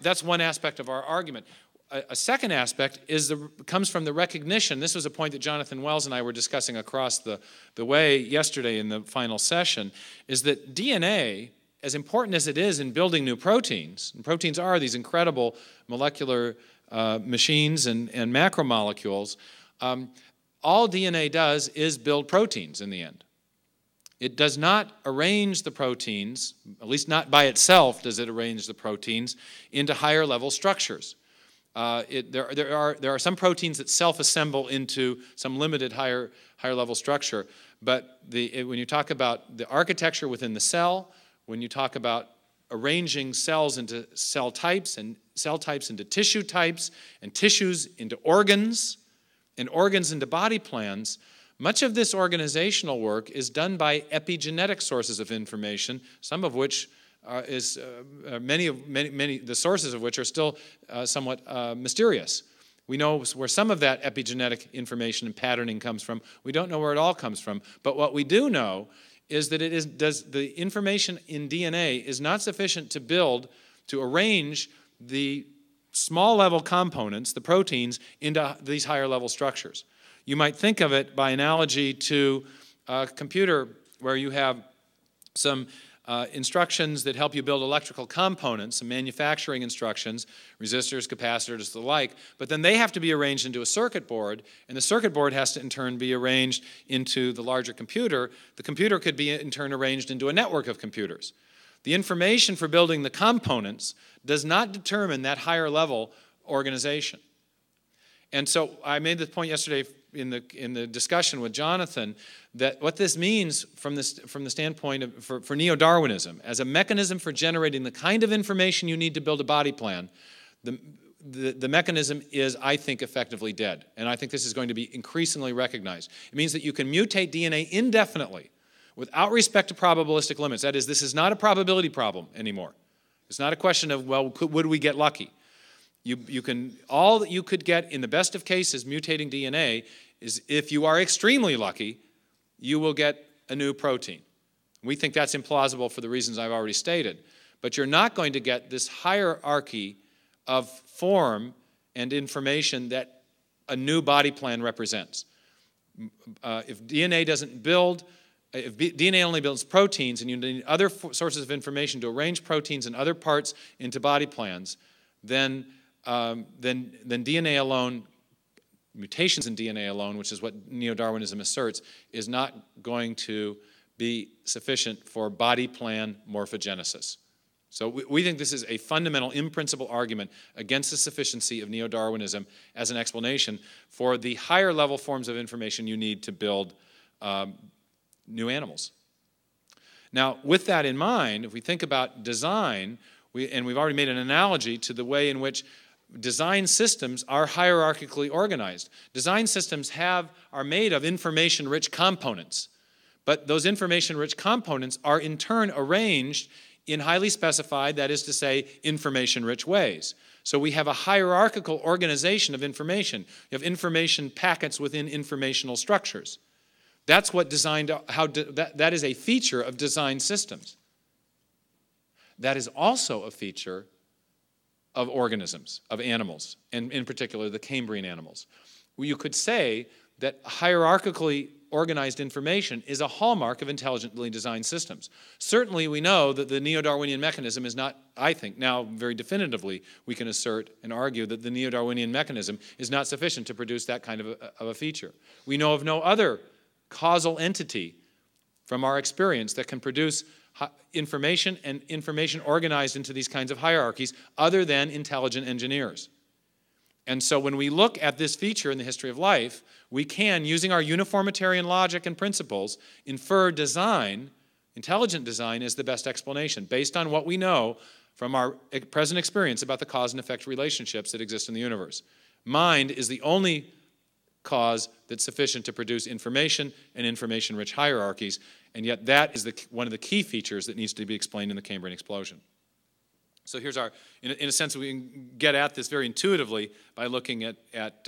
that's one aspect of our argument. A second aspect is comes from the recognition. This was a point that Jonathan Wells and I were discussing across the way yesterday in the final session, is that DNA, as important as it is in building new proteins, and proteins are these incredible molecular machines and macromolecules, all DNA does is build proteins in the end. It does not arrange the proteins, at least not by itself does it arrange the proteins, into higher level structures. There are some proteins that self-assemble into some limited higher level structure, but when you talk about the architecture within the cell, when you talk about arranging cells into cell types and cell types into tissue types and tissues into organs and organs into body plans, much of this organizational work is done by epigenetic sources of information, some of which the sources of which are still somewhat mysterious. We know where some of that epigenetic information and patterning comes from. We don't know where it all comes from, but what we do know is that the information in DNA is not sufficient to arrange the small level components, the proteins, into these higher level structures. You might think of it by analogy to a computer where you have some instructions that help you build electrical components, some manufacturing instructions, resistors, capacitors, the like, but then they have to be arranged into a circuit board, and the circuit board has to in turn be arranged into the larger computer. The computer could be in turn arranged into a network of computers. The information for building the components does not determine that higher level organization. And so I made this point yesterday in the discussion with Jonathan that what this means from the standpoint of for neo-Darwinism as a mechanism for generating the kind of information you need to build a body plan, the mechanism is, I think, effectively dead. And I think this is going to be increasingly recognized. It means that you can mutate DNA indefinitely without respect to probabilistic limits. That is, this is not a probability problem anymore. It's not a question of, well, would we get lucky? You can, all that you could get in the best of cases mutating DNA is, if you are extremely lucky, you will get a new protein. We think that's implausible for the reasons I've already stated. But you're not going to get this hierarchy of form and information that a new body plan represents. If DNA only builds proteins and you need other sources of information to arrange proteins and other parts into body plans, then DNA alone, mutations in DNA alone, which is what neo-Darwinism asserts, is not going to be sufficient for body plan morphogenesis. So we think this is a fundamental, in-principle argument against the sufficiency of neo-Darwinism as an explanation for the higher level forms of information you need to build new animals. Now, with that in mind, if we think about design, we've already made an analogy to the way in which design systems are hierarchically organized. Design systems are made of information-rich components, but those information-rich components are in turn arranged in highly specified, that is to say, information-rich ways. So we have a hierarchical organization of information. You have information packets within informational structures. That's what designed, that is a feature of design systems. That is also a feature of organisms, of animals, and in particular the Cambrian animals. You could say that hierarchically organized information is a hallmark of intelligently designed systems. Certainly we know that the neo-Darwinian mechanism is not, I think, now very definitively we can assert and argue that the neo-Darwinian mechanism is not sufficient to produce that kind of a feature. We know of no other causal entity from our experience that can produce information and information organized into these kinds of hierarchies other than intelligent engineers. And so when we look at this feature in the history of life, we can, using our uniformitarian logic and principles, infer design, intelligent design, as the best explanation based on what we know from our present experience about the cause and effect relationships that exist in the universe. Mind is the only cause that's sufficient to produce information and information-rich hierarchies, and yet that is one of the key features that needs to be explained in the Cambrian explosion. So here's our, in a sense, we can get at this very intuitively by looking at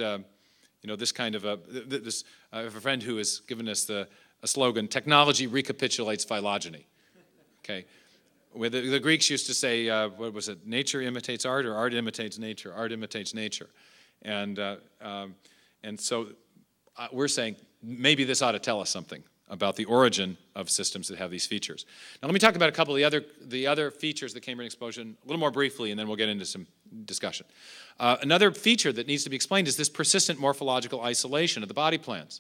this kind of a friend who has given us a slogan, technology recapitulates phylogeny, okay? Where the Greeks used to say, what was it, nature imitates art, or art imitates nature? Art imitates nature. And so we're saying maybe this ought to tell us something about the origin of systems that have these features. Now let me talk about a couple of the other features that came in explosion a little more briefly, and then we'll get into some discussion. Another feature that needs to be explained is this persistent morphological isolation of the body plans.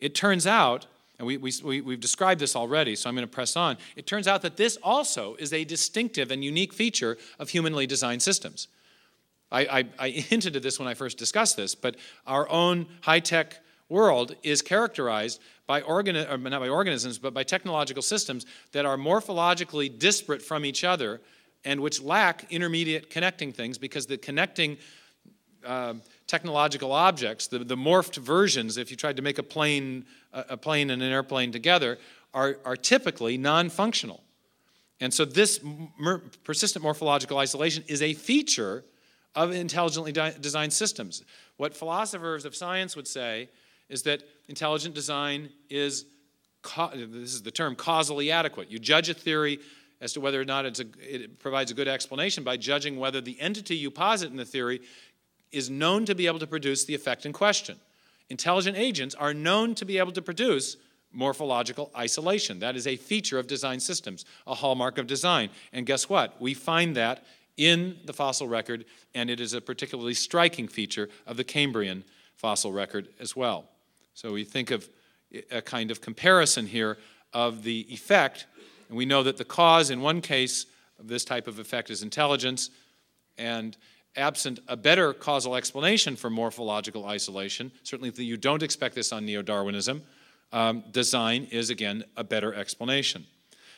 It turns out, and we've described this already, so I'm going to press on, it turns out that this also is a distinctive and unique feature of humanly designed systems. I hinted at this when I first discussed this, but our own high-tech world is characterized by not by organisms, but by technological systems that are morphologically disparate from each other and which lack intermediate connecting things, because the connecting technological objects, the morphed versions, if you tried to make a plane and an airplane together, are typically non-functional. And so this persistent morphological isolation is a feature of intelligently designed systems. What philosophers of science would say is that intelligent design is, this is the term, causally adequate. You judge a theory as to whether or not it provides a good explanation by judging whether the entity you posit in the theory is known to be able to produce the effect in question. Intelligent agents are known to be able to produce morphological isolation. That is a feature of design systems, a hallmark of design. And guess what? We find that in the fossil record, and it is a particularly striking feature of the Cambrian fossil record as well. So we think of a kind of comparison here of the effect, and we know that the cause in one case of this type of effect is intelligence, and absent a better causal explanation for morphological isolation, certainly if you don't expect this on neo-Darwinism, design is again a better explanation.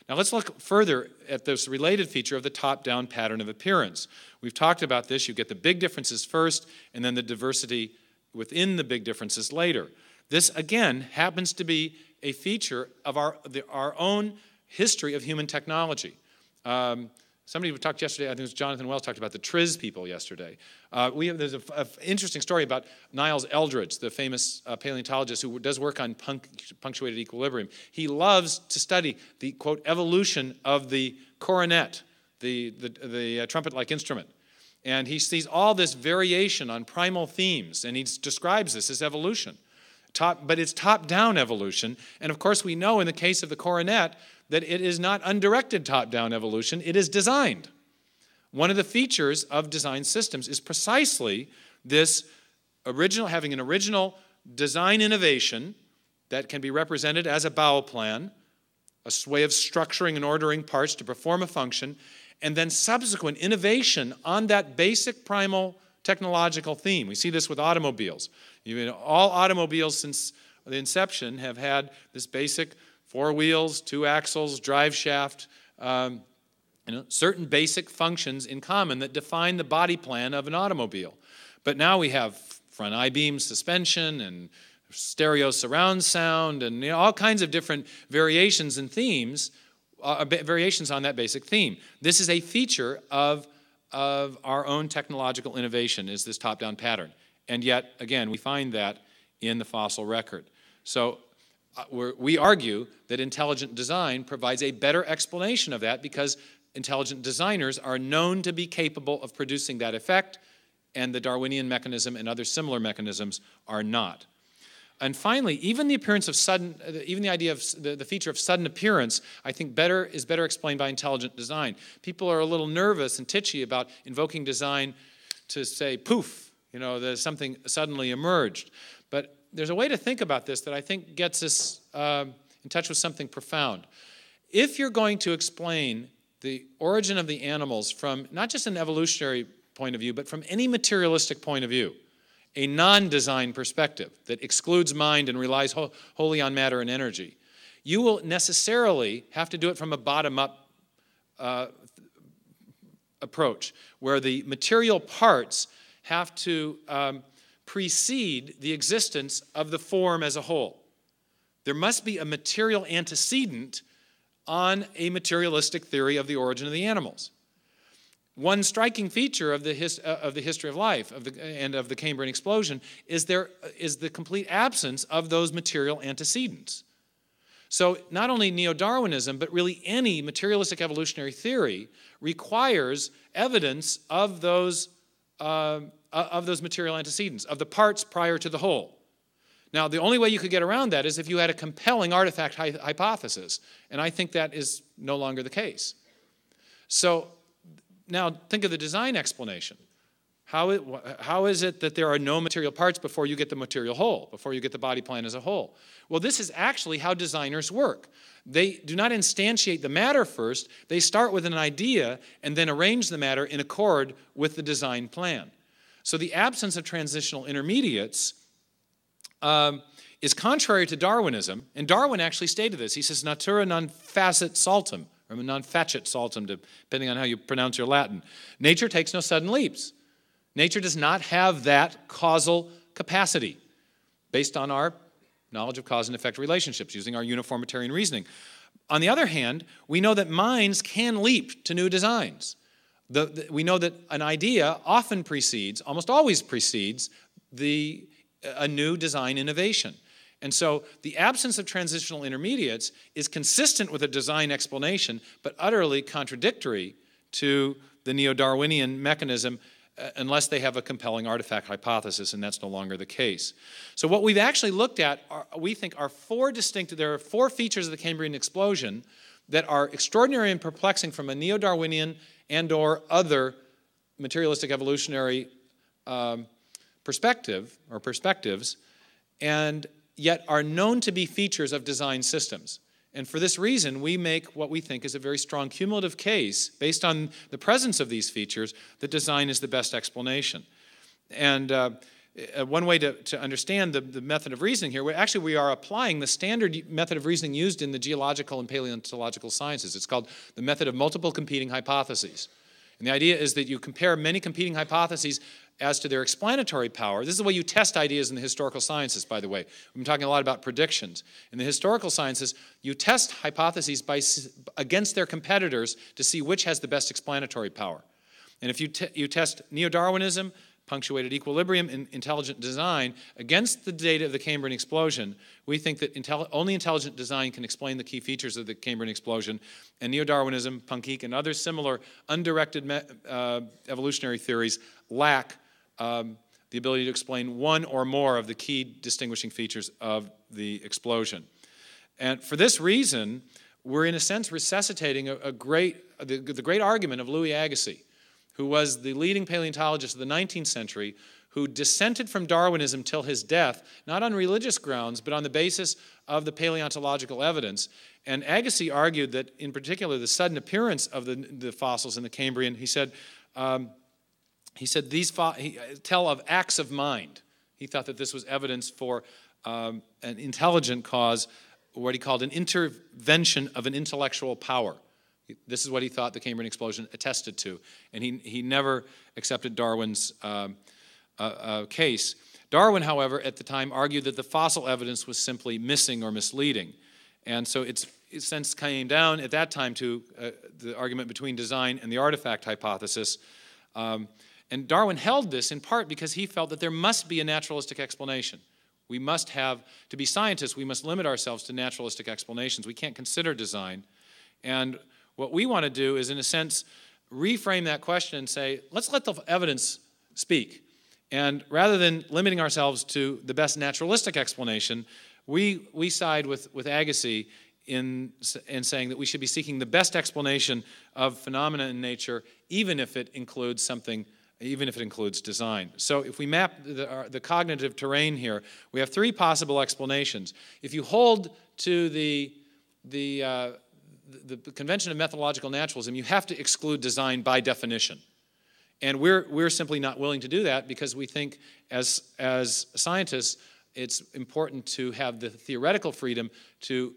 Now let's look further at this related feature of the top-down pattern of appearance. We've talked about this. You get the big differences first, and then the diversity within the big differences later. This, again, happens to be a feature of our own history of human technology. Somebody who talked yesterday, I think it was Jonathan Wells, talked about the Triz people yesterday. There's an interesting story about Niles Eldredge, the famous paleontologist who does work on punctuated equilibrium. He loves to study the, quote, evolution of the coronet, the trumpet-like instrument. And he sees all this variation on primal themes, and he describes this as evolution. But it's top-down evolution, and of course we know in the case of the coronet that it is not undirected top-down evolution, it is designed. One of the features of design systems is precisely this having an original design innovation that can be represented as a bowel plan, a way of structuring and ordering parts to perform a function, and then subsequent innovation on that basic primal technological theme. We see this with automobiles. All automobiles since the inception have had this basic four wheels, two axles, drive shaft, certain basic functions in common that define the body plan of an automobile. But now we have front I-beam suspension and stereo surround sound and all kinds of different variations and themes, variations on that basic theme. This is a feature of our own technological innovation, is this top-down pattern. And yet, again, we find that in the fossil record. So we argue that intelligent design provides a better explanation of that because intelligent designers are known to be capable of producing that effect, and the Darwinian mechanism and other similar mechanisms are not. And finally, even the appearance of sudden, even the idea of the feature of sudden appearance, I think is better explained by intelligent design. People are a little nervous and titchy about invoking design to say, poof, you know, there's something suddenly emerged. But there's a way to think about this that I think gets us in touch with something profound. If you're going to explain the origin of the animals from not just an evolutionary point of view, but from any materialistic point of view, a non-design perspective that excludes mind and relies wholly on matter and energy, you will necessarily have to do it from a bottom-up approach, where the material parts have to precede the existence of the form as a whole. There must be a material antecedent on a materialistic theory of the origin of the animals. One striking feature of the history of life and of the Cambrian explosion is the complete absence of those material antecedents. So not only neo-Darwinism, but really any materialistic evolutionary theory requires evidence of those material antecedents, of the parts prior to the whole. Now, the only way you could get around that is if you had a compelling artifact hypothesis, and I think that is no longer the case. So now think of the design explanation. How is it that there are no material parts before you get the material whole, before you get the body plan as a whole? Well, this is actually how designers work. They do not instantiate the matter first. They start with an idea and then arrange the matter in accord with the design plan. So the absence of transitional intermediates is contrary to Darwinism, and Darwin actually stated this. He says, natura non facit saltum, or non facit saltum, depending on how you pronounce your Latin. Nature takes no sudden leaps. Nature does not have that causal capacity based on our knowledge of cause and effect relationships, using our uniformitarian reasoning. On the other hand, we know that minds can leap to new designs. We know that an idea often precedes, almost always precedes, a new design innovation. And so the absence of transitional intermediates is consistent with a design explanation, but utterly contradictory to the neo-Darwinian mechanism unless they have a compelling artifact hypothesis, and that's no longer the case. So what we've actually looked at, there are four features of the Cambrian explosion that are extraordinary and perplexing from a neo-Darwinian and or other materialistic evolutionary perspective or perspectives, and yet are known to be features of design systems. And for this reason, we make what we think is a very strong cumulative case based on the presence of these features that design is the best explanation. And one way to understand the method of reasoning here, we are applying the standard method of reasoning used in the geological and paleontological sciences. It's called the method of multiple competing hypotheses. And the idea is that you compare many competing hypotheses as to their explanatory power. This is the way you test ideas in the historical sciences, by the way. We've been talking a lot about predictions. In the historical sciences, you test hypotheses against their competitors to see which has the best explanatory power. And if you test neo-Darwinism, punctuated equilibrium, and intelligent design against the data of the Cambrian explosion, we think that only intelligent design can explain the key features of the Cambrian explosion, and neo-Darwinism, Pangeek, and other similar undirected evolutionary theories lack the ability to explain one or more of the key distinguishing features of the explosion. And for this reason, we're in a sense resuscitating the great argument of Louis Agassiz, who was the leading paleontologist of the 19th century, who dissented from Darwinism till his death, not on religious grounds, but on the basis of the paleontological evidence. And Agassiz argued that, in particular, the sudden appearance of the fossils in the Cambrian, he said these tell of acts of mind. He thought that this was evidence for an intelligent cause, what he called an intervention of an intellectual power. This is what he thought the Cambrian explosion attested to, and he never accepted Darwin's case. Darwin, however, at the time argued that the fossil evidence was simply missing or misleading, and so it since came down at that time to the argument between design and the artifact hypothesis. And Darwin held this in part because he felt that there must be a naturalistic explanation. We must have, to be scientists, we must limit ourselves to naturalistic explanations. We can't consider design. And what we want to do is, in a sense, reframe that question and say, let's let the evidence speak. And rather than limiting ourselves to the best naturalistic explanation, we side with Agassiz in saying that we should be seeking the best explanation of phenomena in nature, even if it includes something, even if it includes design. So if we map the cognitive terrain here, we have three possible explanations. If you hold to the convention of methodological naturalism, you have to exclude design by definition. And we're simply not willing to do that because we think as scientists, it's important to have the theoretical freedom to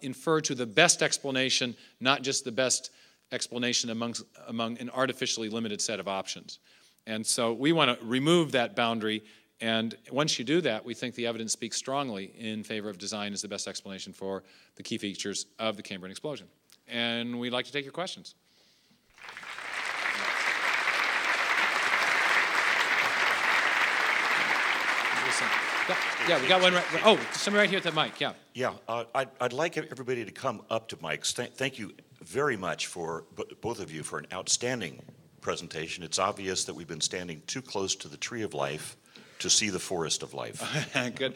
infer to the best explanation, not just the best explanation among an artificially limited set of options. And so we want to remove that boundary, and once you do that, we think the evidence speaks strongly in favor of design as the best explanation for the key features of the Cambrian explosion. And we'd like to take your questions. Yeah, we got one right. Oh, somebody right here at the mic, yeah. Yeah, I'd like everybody to come up to mics. Thank you very much for both of you for an outstanding presentation. It's obvious that we've been standing too close to the tree of life to see the forest of life. Good.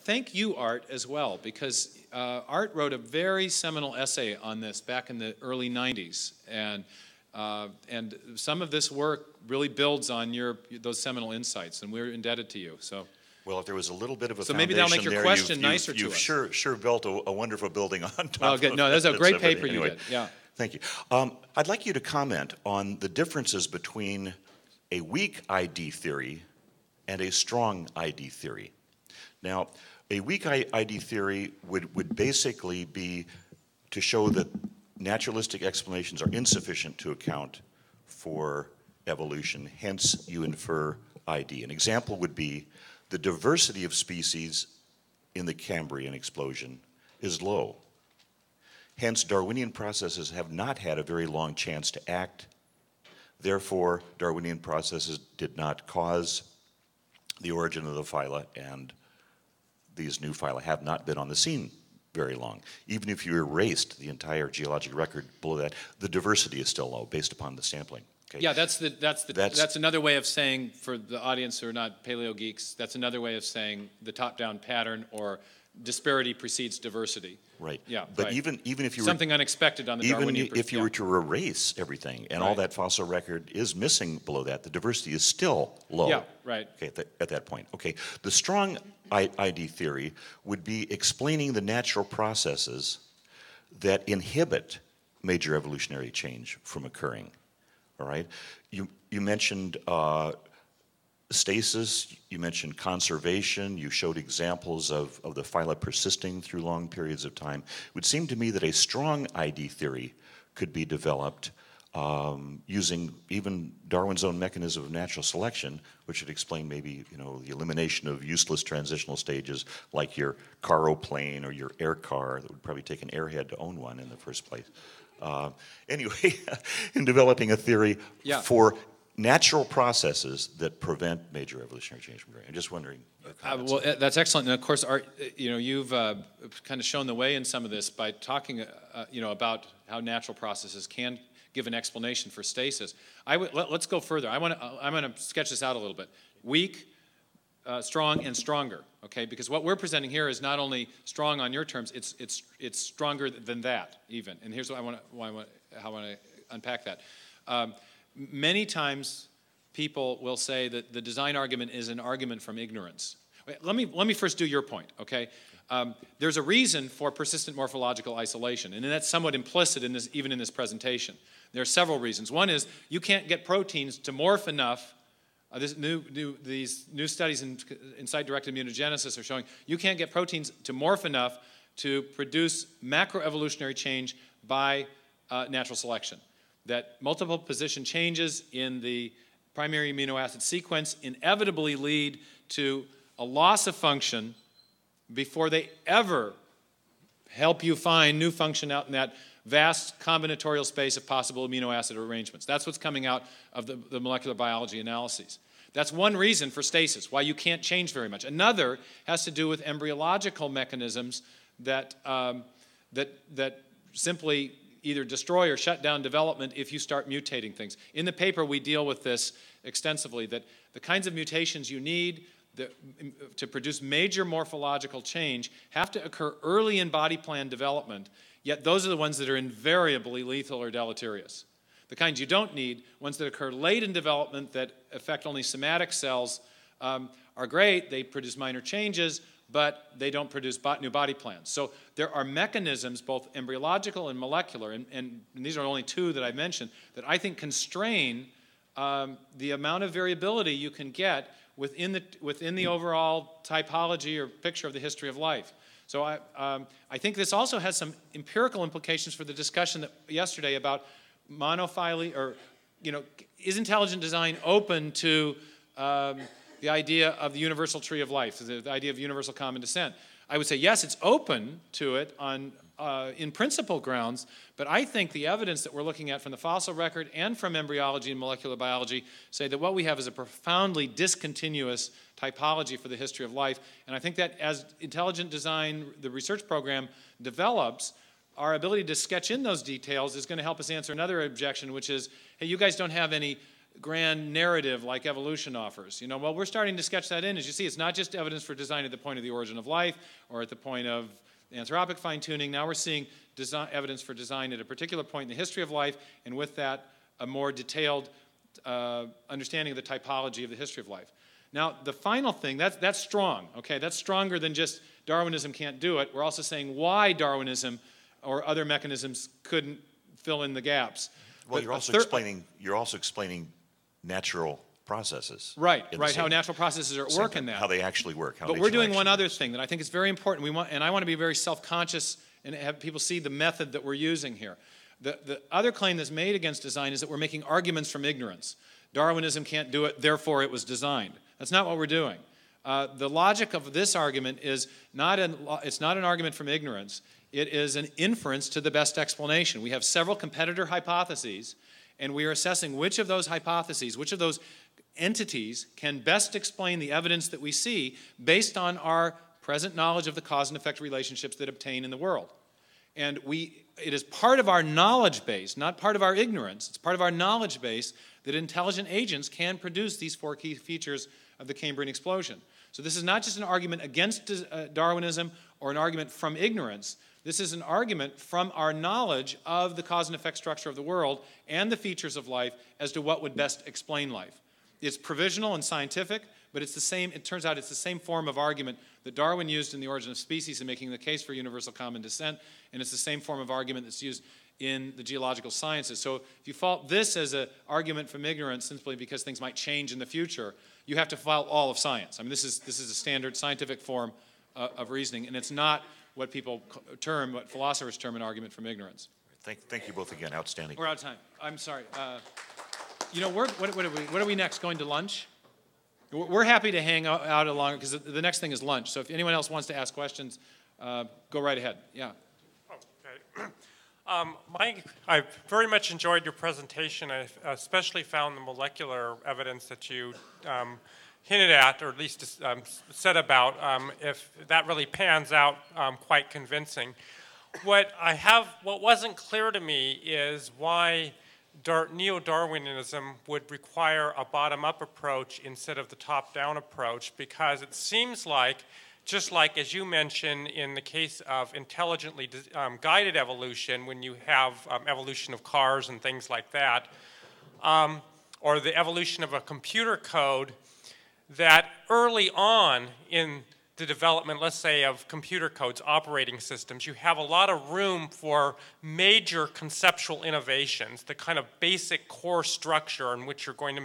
Thank you, Art, as well, because Art wrote a very seminal essay on this back in the early 90s. And some of this work really builds on those seminal insights, and we're indebted to you. So. Well, if there was a little bit of a foundation there, so maybe that'll make your question nicer to us. You've sure built a wonderful building on top of it. No, that's a great paper you did. Yeah. Thank you. I'd like you to comment on the differences between a weak ID theory and a strong ID theory. Now, a weak ID theory would basically be to show that naturalistic explanations are insufficient to account for evolution. Hence, you infer ID. An example would be the diversity of species in the Cambrian explosion is low. Hence, Darwinian processes have not had a very long chance to act. Therefore, Darwinian processes did not cause the origin of the phyla, and these new phyla have not been on the scene very long. Even if you erased the entire geologic record below that, the diversity is still low based upon the sampling. Okay. Yeah, that's another way of saying, for the audience who are not paleo geeks, that's another way of saying the top-down pattern or disparity precedes diversity. Right. Yeah. But even if you something unexpected on the Darwinian perspective. Even if you were to erase everything and all that fossil record is missing below that, the diversity is still low. Yeah. Right. Okay. At that point. Okay. The strong ID theory would be explaining the natural processes that inhibit major evolutionary change from occurring. All right. You mentioned stasis, you mentioned conservation, you showed examples of the phyla persisting through long periods of time. It would seem to me that a strong ID theory could be developed using even Darwin's own mechanism of natural selection, which would explain maybe the elimination of useless transitional stages like your caroplane or your air car that would probably take an airhead to own one in the first place. Anyway, in developing a theory for natural processes that prevent major evolutionary change from occurring. I'm just wondering. Well, that's excellent. And of course, Art, you've kind of shown the way in some of this by talking, about how natural processes can give an explanation for stasis. Let's go further. I'm going to sketch this out a little bit. Weak, strong, and stronger. Okay, because what we're presenting here is not only strong on your terms; it's stronger than that even. And here's what how I want to unpack that. Many times, people will say that the design argument is an argument from ignorance. Let me first do your point, okay? There's a reason for persistent morphological isolation, and that's somewhat implicit in this, even in this presentation. There are several reasons. One is you can't get proteins to morph enough. These new studies in site-directed immunogenesis are showing you can't get proteins to morph enough to produce macroevolutionary change by natural selection. That multiple position changes in the primary amino acid sequence inevitably lead to a loss of function before they ever help you find new function out in that vast combinatorial space of possible amino acid arrangements. That's what's coming out of the molecular biology analyses. That's one reason for stasis, why you can't change very much. Another has to do with embryological mechanisms that that simply either destroy or shut down development if you start mutating things. In the paper, we deal with this extensively, that the kinds of mutations you need to produce major morphological change have to occur early in body plan development, yet those are the ones that are invariably lethal or deleterious. The kinds you don't need, ones that occur late in development that affect only somatic cells, are great. They produce minor changes, but they don't produce new body plans. So there are mechanisms, both embryological and molecular, and these are only two that I mentioned, that I think constrain the amount of variability you can get within the overall typology or picture of the history of life. So I think this also has some empirical implications for the discussion yesterday about monophily, or, you know, is intelligent design open to the idea of the universal tree of life, the idea of universal common descent? I would say yes, it's open to it on in principle grounds, but I think the evidence that we're looking at from the fossil record and from embryology and molecular biology say that what we have is a profoundly discontinuous typology for the history of life, and I think that as intelligent design, the research program, develops, our ability to sketch in those details is going to help us answer another objection, which is, hey, you guys don't have any grand narrative like evolution offers. You know, well, we're starting to sketch that in. As you see, it's not just evidence for design at the point of the origin of life or at the point of anthropic fine-tuning. Now we're seeing design, evidence for design at a particular point in the history of life, and with that, a more detailed understanding of the typology of the history of life. Now, the final thing, that's strong, okay? That's stronger than just Darwinism can't do it. We're also saying why Darwinism or other mechanisms couldn't fill in the gaps. Well, but you're also explaining natural processes. Right, how natural processes are at work in that. How they actually work. But we're doing one other thing that I think is very important. I want to be very self-conscious and have people see the method that we're using here. The other claim that's made against design is that we're making arguments from ignorance. Darwinism can't do it, therefore it was designed. That's not what we're doing. The logic of this argument is it's not an argument from ignorance. It is an inference to the best explanation. We have several competitor hypotheses, and we are assessing which of those hypotheses, which of those entities can best explain the evidence that we see based on our present knowledge of the cause and effect relationships that obtain in the world. And it is part of our knowledge base, not part of our ignorance, it's part of our knowledge base that intelligent agents can produce these four key features of the Cambrian explosion. So this is not just an argument against Darwinism or an argument from ignorance. This is an argument from our knowledge of the cause and effect structure of the world and the features of life as to what would best explain life. It's provisional and scientific, but it's the same, it turns out it's the same form of argument that Darwin used in The Origin of Species in making the case for universal common descent, and it's the same form of argument that's used in the geological sciences. So if you fault this as an argument from ignorance simply because things might change in the future, you have to fault all of science. I mean, this is a standard scientific form of reasoning, and it's not what people term, what philosophers term, an argument from ignorance. Thank you both again. Outstanding. We're out of time. I'm sorry. What are we next? Going to lunch? We're happy to hang out along because the next thing is lunch. So if anyone else wants to ask questions, go right ahead. Yeah. Okay. Mike, I very much enjoyed your presentation. I especially found the molecular evidence that you hinted at, or at least said about, if that really pans out, quite convincing. What wasn't clear to me is why neo-Darwinism would require a bottom-up approach instead of the top-down approach, because it seems like, just like as you mentioned in the case of intelligently guided evolution, when you have evolution of cars and things like that, or the evolution of a computer code, that early on in the development, let's say, of computer codes, operating systems, you have a lot of room for major conceptual innovations, the kind of basic core structure in which you're going to,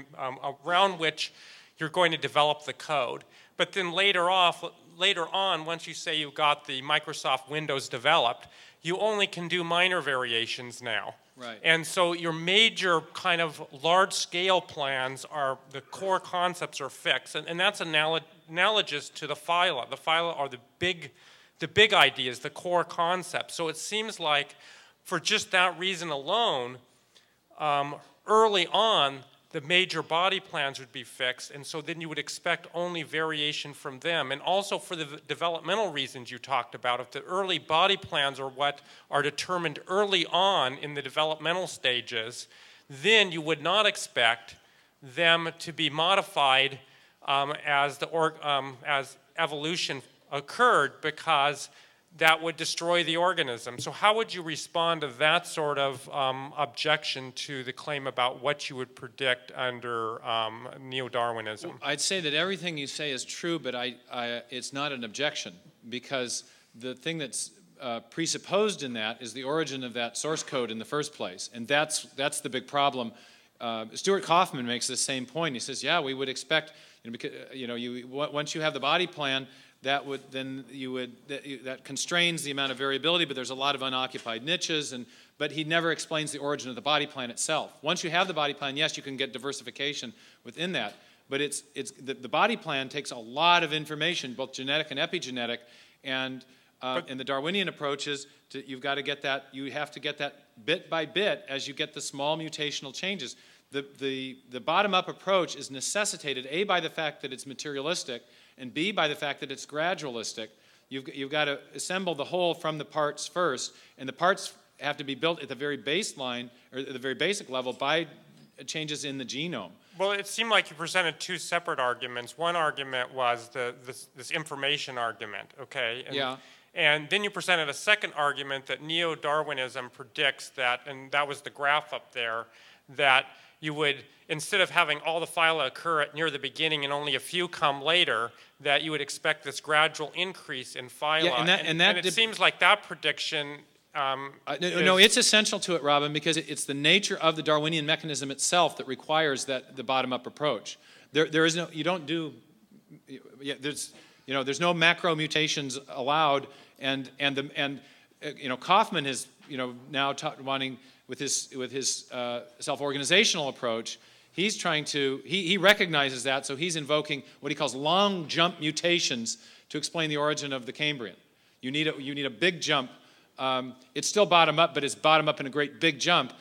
around which you're going to develop the code. But then later on, once you say you've got the Microsoft Windows developed, you only can do minor variations now. Right. And so your major kind of large-scale plans are, the core concepts are fixed, and that's analogous to the phyla. The phyla are the big ideas, the core concepts. So it seems like for just that reason alone, early on, the major body plans would be fixed, and so then you would expect only variation from them. And also for the developmental reasons you talked about, if the early body plans are what are determined early on in the developmental stages, then you would not expect them to be modified as evolution occurred, because that would destroy the organism. So how would you respond to that sort of objection to the claim about what you would predict under neo-Darwinism? Well, I'd say that everything you say is true, but it's not an objection, because the thing that's presupposed in that is the origin of that source code in the first place, and that's the big problem. Stuart Kaufman makes the same point. He says, yeah, we would expect, once you have the body plan, that constrains the amount of variability, but there's a lot of unoccupied niches, but he never explains the origin of the body plan itself. Once you have the body plan, yes, you can get diversification within that, but the body plan takes a lot of information, both genetic and epigenetic, and the Darwinian approach is you have to get that bit by bit as you get the small mutational changes. The bottom-up approach is necessitated, A, by the fact that it's materialistic, and B, by the fact that it's gradualistic. You've got to assemble the whole from the parts first, and the parts have to be built at the very baseline, or at the very basic level, by changes in the genome. Well, it seemed like you presented two separate arguments. One argument was this information argument, okay? And then you presented a second argument that neo-Darwinism predicts that, and that was the graph up there, that you would, instead of having all the phyla occur at near the beginning and only a few come later, that you would expect this gradual increase in phyla. Yeah, and it seems like that prediction it's essential to it, Robin, because it's the nature of the Darwinian mechanism itself that requires the bottom-up approach. There's no macro mutations allowed, and Kaufman is now wanting, with his self-organizational approach, he's trying to, he recognizes that, so he's invoking what he calls long jump mutations to explain the origin of the Cambrian. You need a big jump. It's still bottom up, but it's bottom up in a great big jump.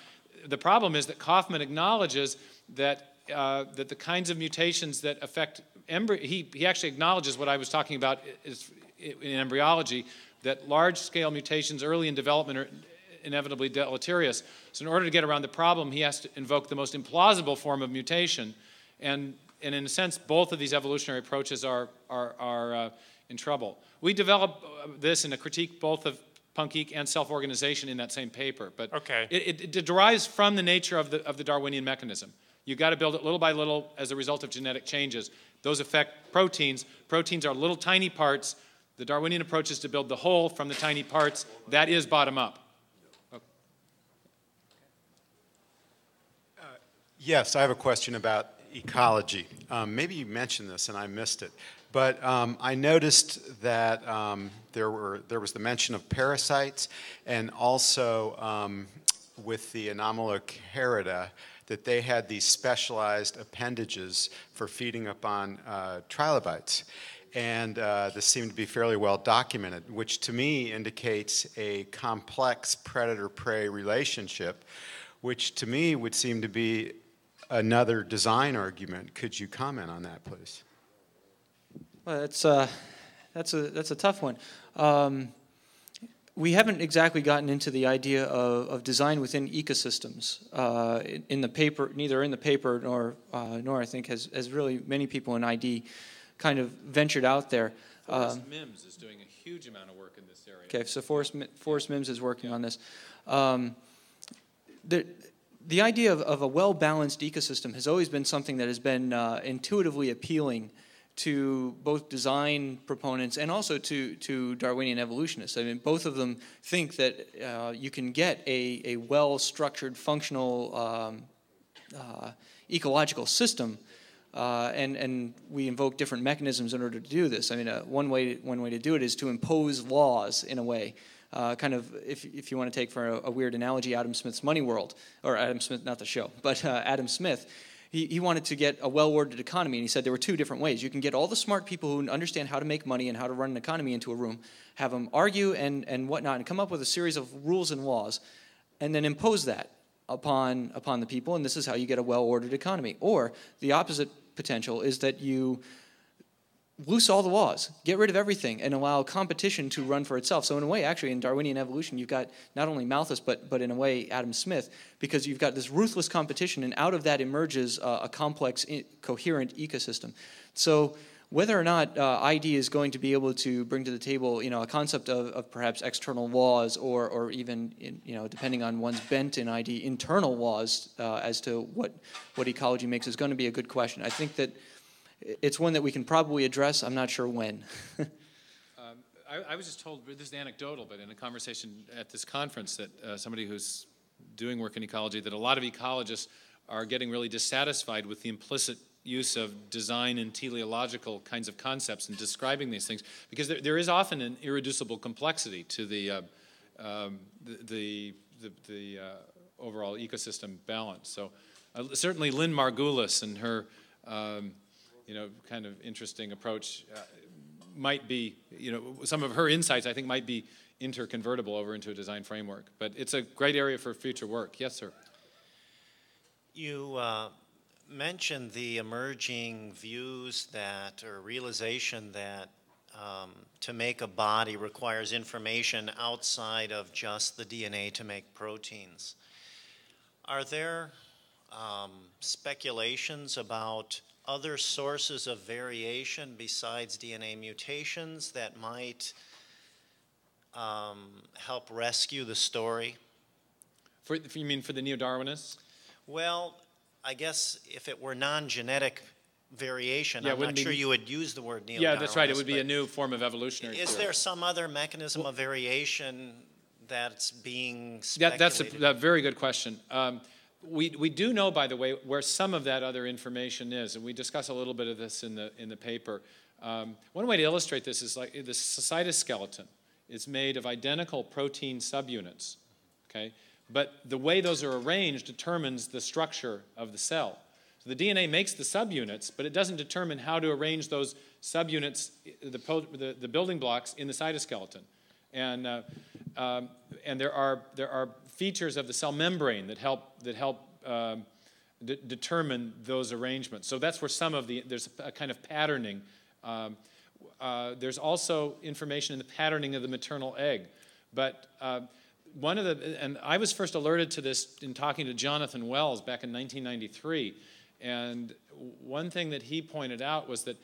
The problem is that Kaufman acknowledges that the kinds of mutations that affect embryo, he actually acknowledges what I was talking about is in embryology, that large-scale mutations early in development are inevitably deleterious. So in order to get around the problem, he has to invoke the most implausible form of mutation, and in a sense, both of these evolutionary approaches are in trouble. We develop this in a critique both of Punk Geek and self-organization in that same paper, but it derives from the nature of the Darwinian mechanism. You've got to build it little by little as a result of genetic changes. Those affect proteins. Proteins are little tiny parts. The Darwinian approach is to build the whole from the tiny parts. That is bottom-up. Yes, I have a question about ecology. Maybe you mentioned this and I missed it, but I noticed that there was the mention of parasites, and also with the Anomalocarida, that they had these specialized appendages for feeding upon trilobites. And this seemed to be fairly well documented, which to me indicates a complex predator-prey relationship, which to me would seem to be another design argument. Could you comment on that, please? Well, that's a tough one. We haven't exactly gotten into the idea of design within ecosystems in the paper. Neither in the paper nor I think has really many people in ID kind of ventured out there. Forrest Mims is doing a huge amount of work in this area. Okay, so Forrest Mims is working on this. The idea of a well-balanced ecosystem has always been something that has been intuitively appealing to both design proponents and also to Darwinian evolutionists. I mean, both of them think that you can get a well-structured, functional ecological system, and we invoke different mechanisms in order to do this. I mean, one way to do it is to impose laws in a way. Kind of, if you want to take for a weird analogy, Adam Smith's Money World, or Adam Smith, not the show, but Adam Smith, he wanted to get a well-ordered economy, and he said there were two different ways. You can get all the smart people who understand how to make money and how to run an economy into a room, have them argue and whatnot, and come up with a series of rules and laws, and then impose that upon the people, and this is how you get a well-ordered economy. Or the opposite potential is that you loose all the laws, get rid of everything, and allow competition to run for itself. So in a way, actually, in Darwinian evolution, you've got not only Malthus, but in a way, Adam Smith, because you've got this ruthless competition, and out of that emerges a complex, coherent ecosystem. So whether or not ID is going to be able to bring to the table, a concept of perhaps external laws, or even, depending on one's bent in ID, internal laws as to what ecology makes, is going to be a good question. I think that it's one that we can probably address. I'm not sure when. I was just told, this is anecdotal, but in a conversation at this conference, that somebody who's doing work in ecology, that a lot of ecologists are getting really dissatisfied with the implicit use of design and teleological kinds of concepts in describing these things, because there is often an irreducible complexity to the overall ecosystem balance. So certainly Lynn Margulis and her kind of interesting approach might be, some of her insights, I think, might be interconvertible over into a design framework. But it's a great area for future work. Yes, sir. You mentioned the emerging views that, or realization that to make a body requires information outside of just the DNA to make proteins. Are there speculations about other sources of variation besides DNA mutations that might help rescue the story? You mean for the neo-Darwinists? Well, I guess if it were non-genetic variation, I'm not sure you would use the word neo-Darwinist. Yeah, that's right. It would be a new form of evolutionary theory. Is there some other mechanism of variation that's being speculated? That's a very good question. We do know, by the way, where some of that other information is, and we discuss a little bit of this in the paper. One way to illustrate this is like the cytoskeleton is made of identical protein subunits, okay? But the way those are arranged determines the structure of the cell. So the DNA makes the subunits, but it doesn't determine how to arrange those subunits, the building blocks in the cytoskeleton. And there are features of the cell membrane that help determine those arrangements. So that's where there's a kind of patterning. There's also information in the patterning of the maternal egg, but and I was first alerted to this in talking to Jonathan Wells back in 1993, and one thing that he pointed out was that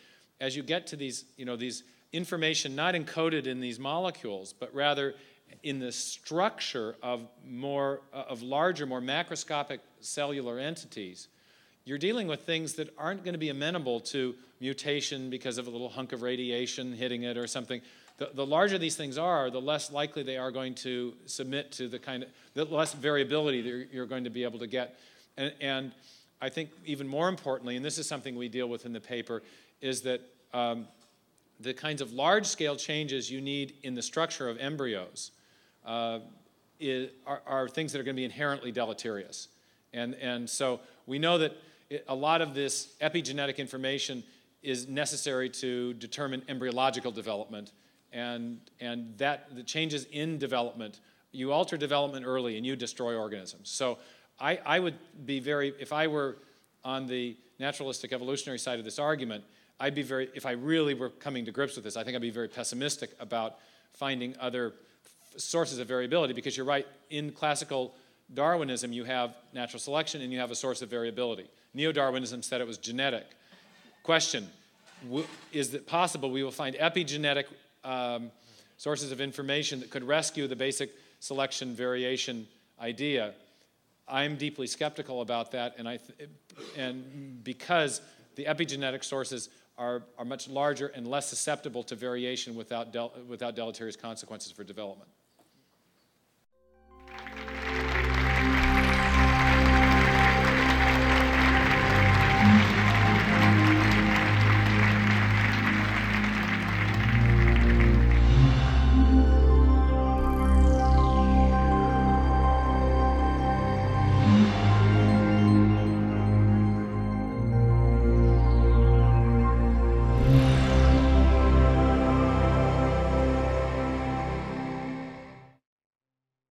as you get to these, these information not encoded in these molecules, but rather in the structure of larger, more macroscopic cellular entities, you're dealing with things that aren't going to be amenable to mutation because of a little hunk of radiation hitting it or something. The larger these things are, the less likely they are going to submit to the less variability that you're going to be able to get. And I think even more importantly, and this is something we deal with in the paper, is that the kinds of large-scale changes you need in the structure of embryos are things that are going to be inherently deleterious. And so we know that a lot of this epigenetic information is necessary to determine embryological development. And that the changes in development, you alter development early and you destroy organisms. So I would be if I were on the naturalistic evolutionary side of this argument, I'd be if I really were coming to grips with this, I think I'd be very pessimistic about finding other sources of variability, because you're right, in classical Darwinism you have natural selection and you have a source of variability. Neo-Darwinism said it was genetic. Question, is it possible we will find epigenetic sources of information that could rescue the basic selection variation idea? I'm deeply skeptical about that, and because the epigenetic sources are much larger and less susceptible to variation without deleterious consequences for development.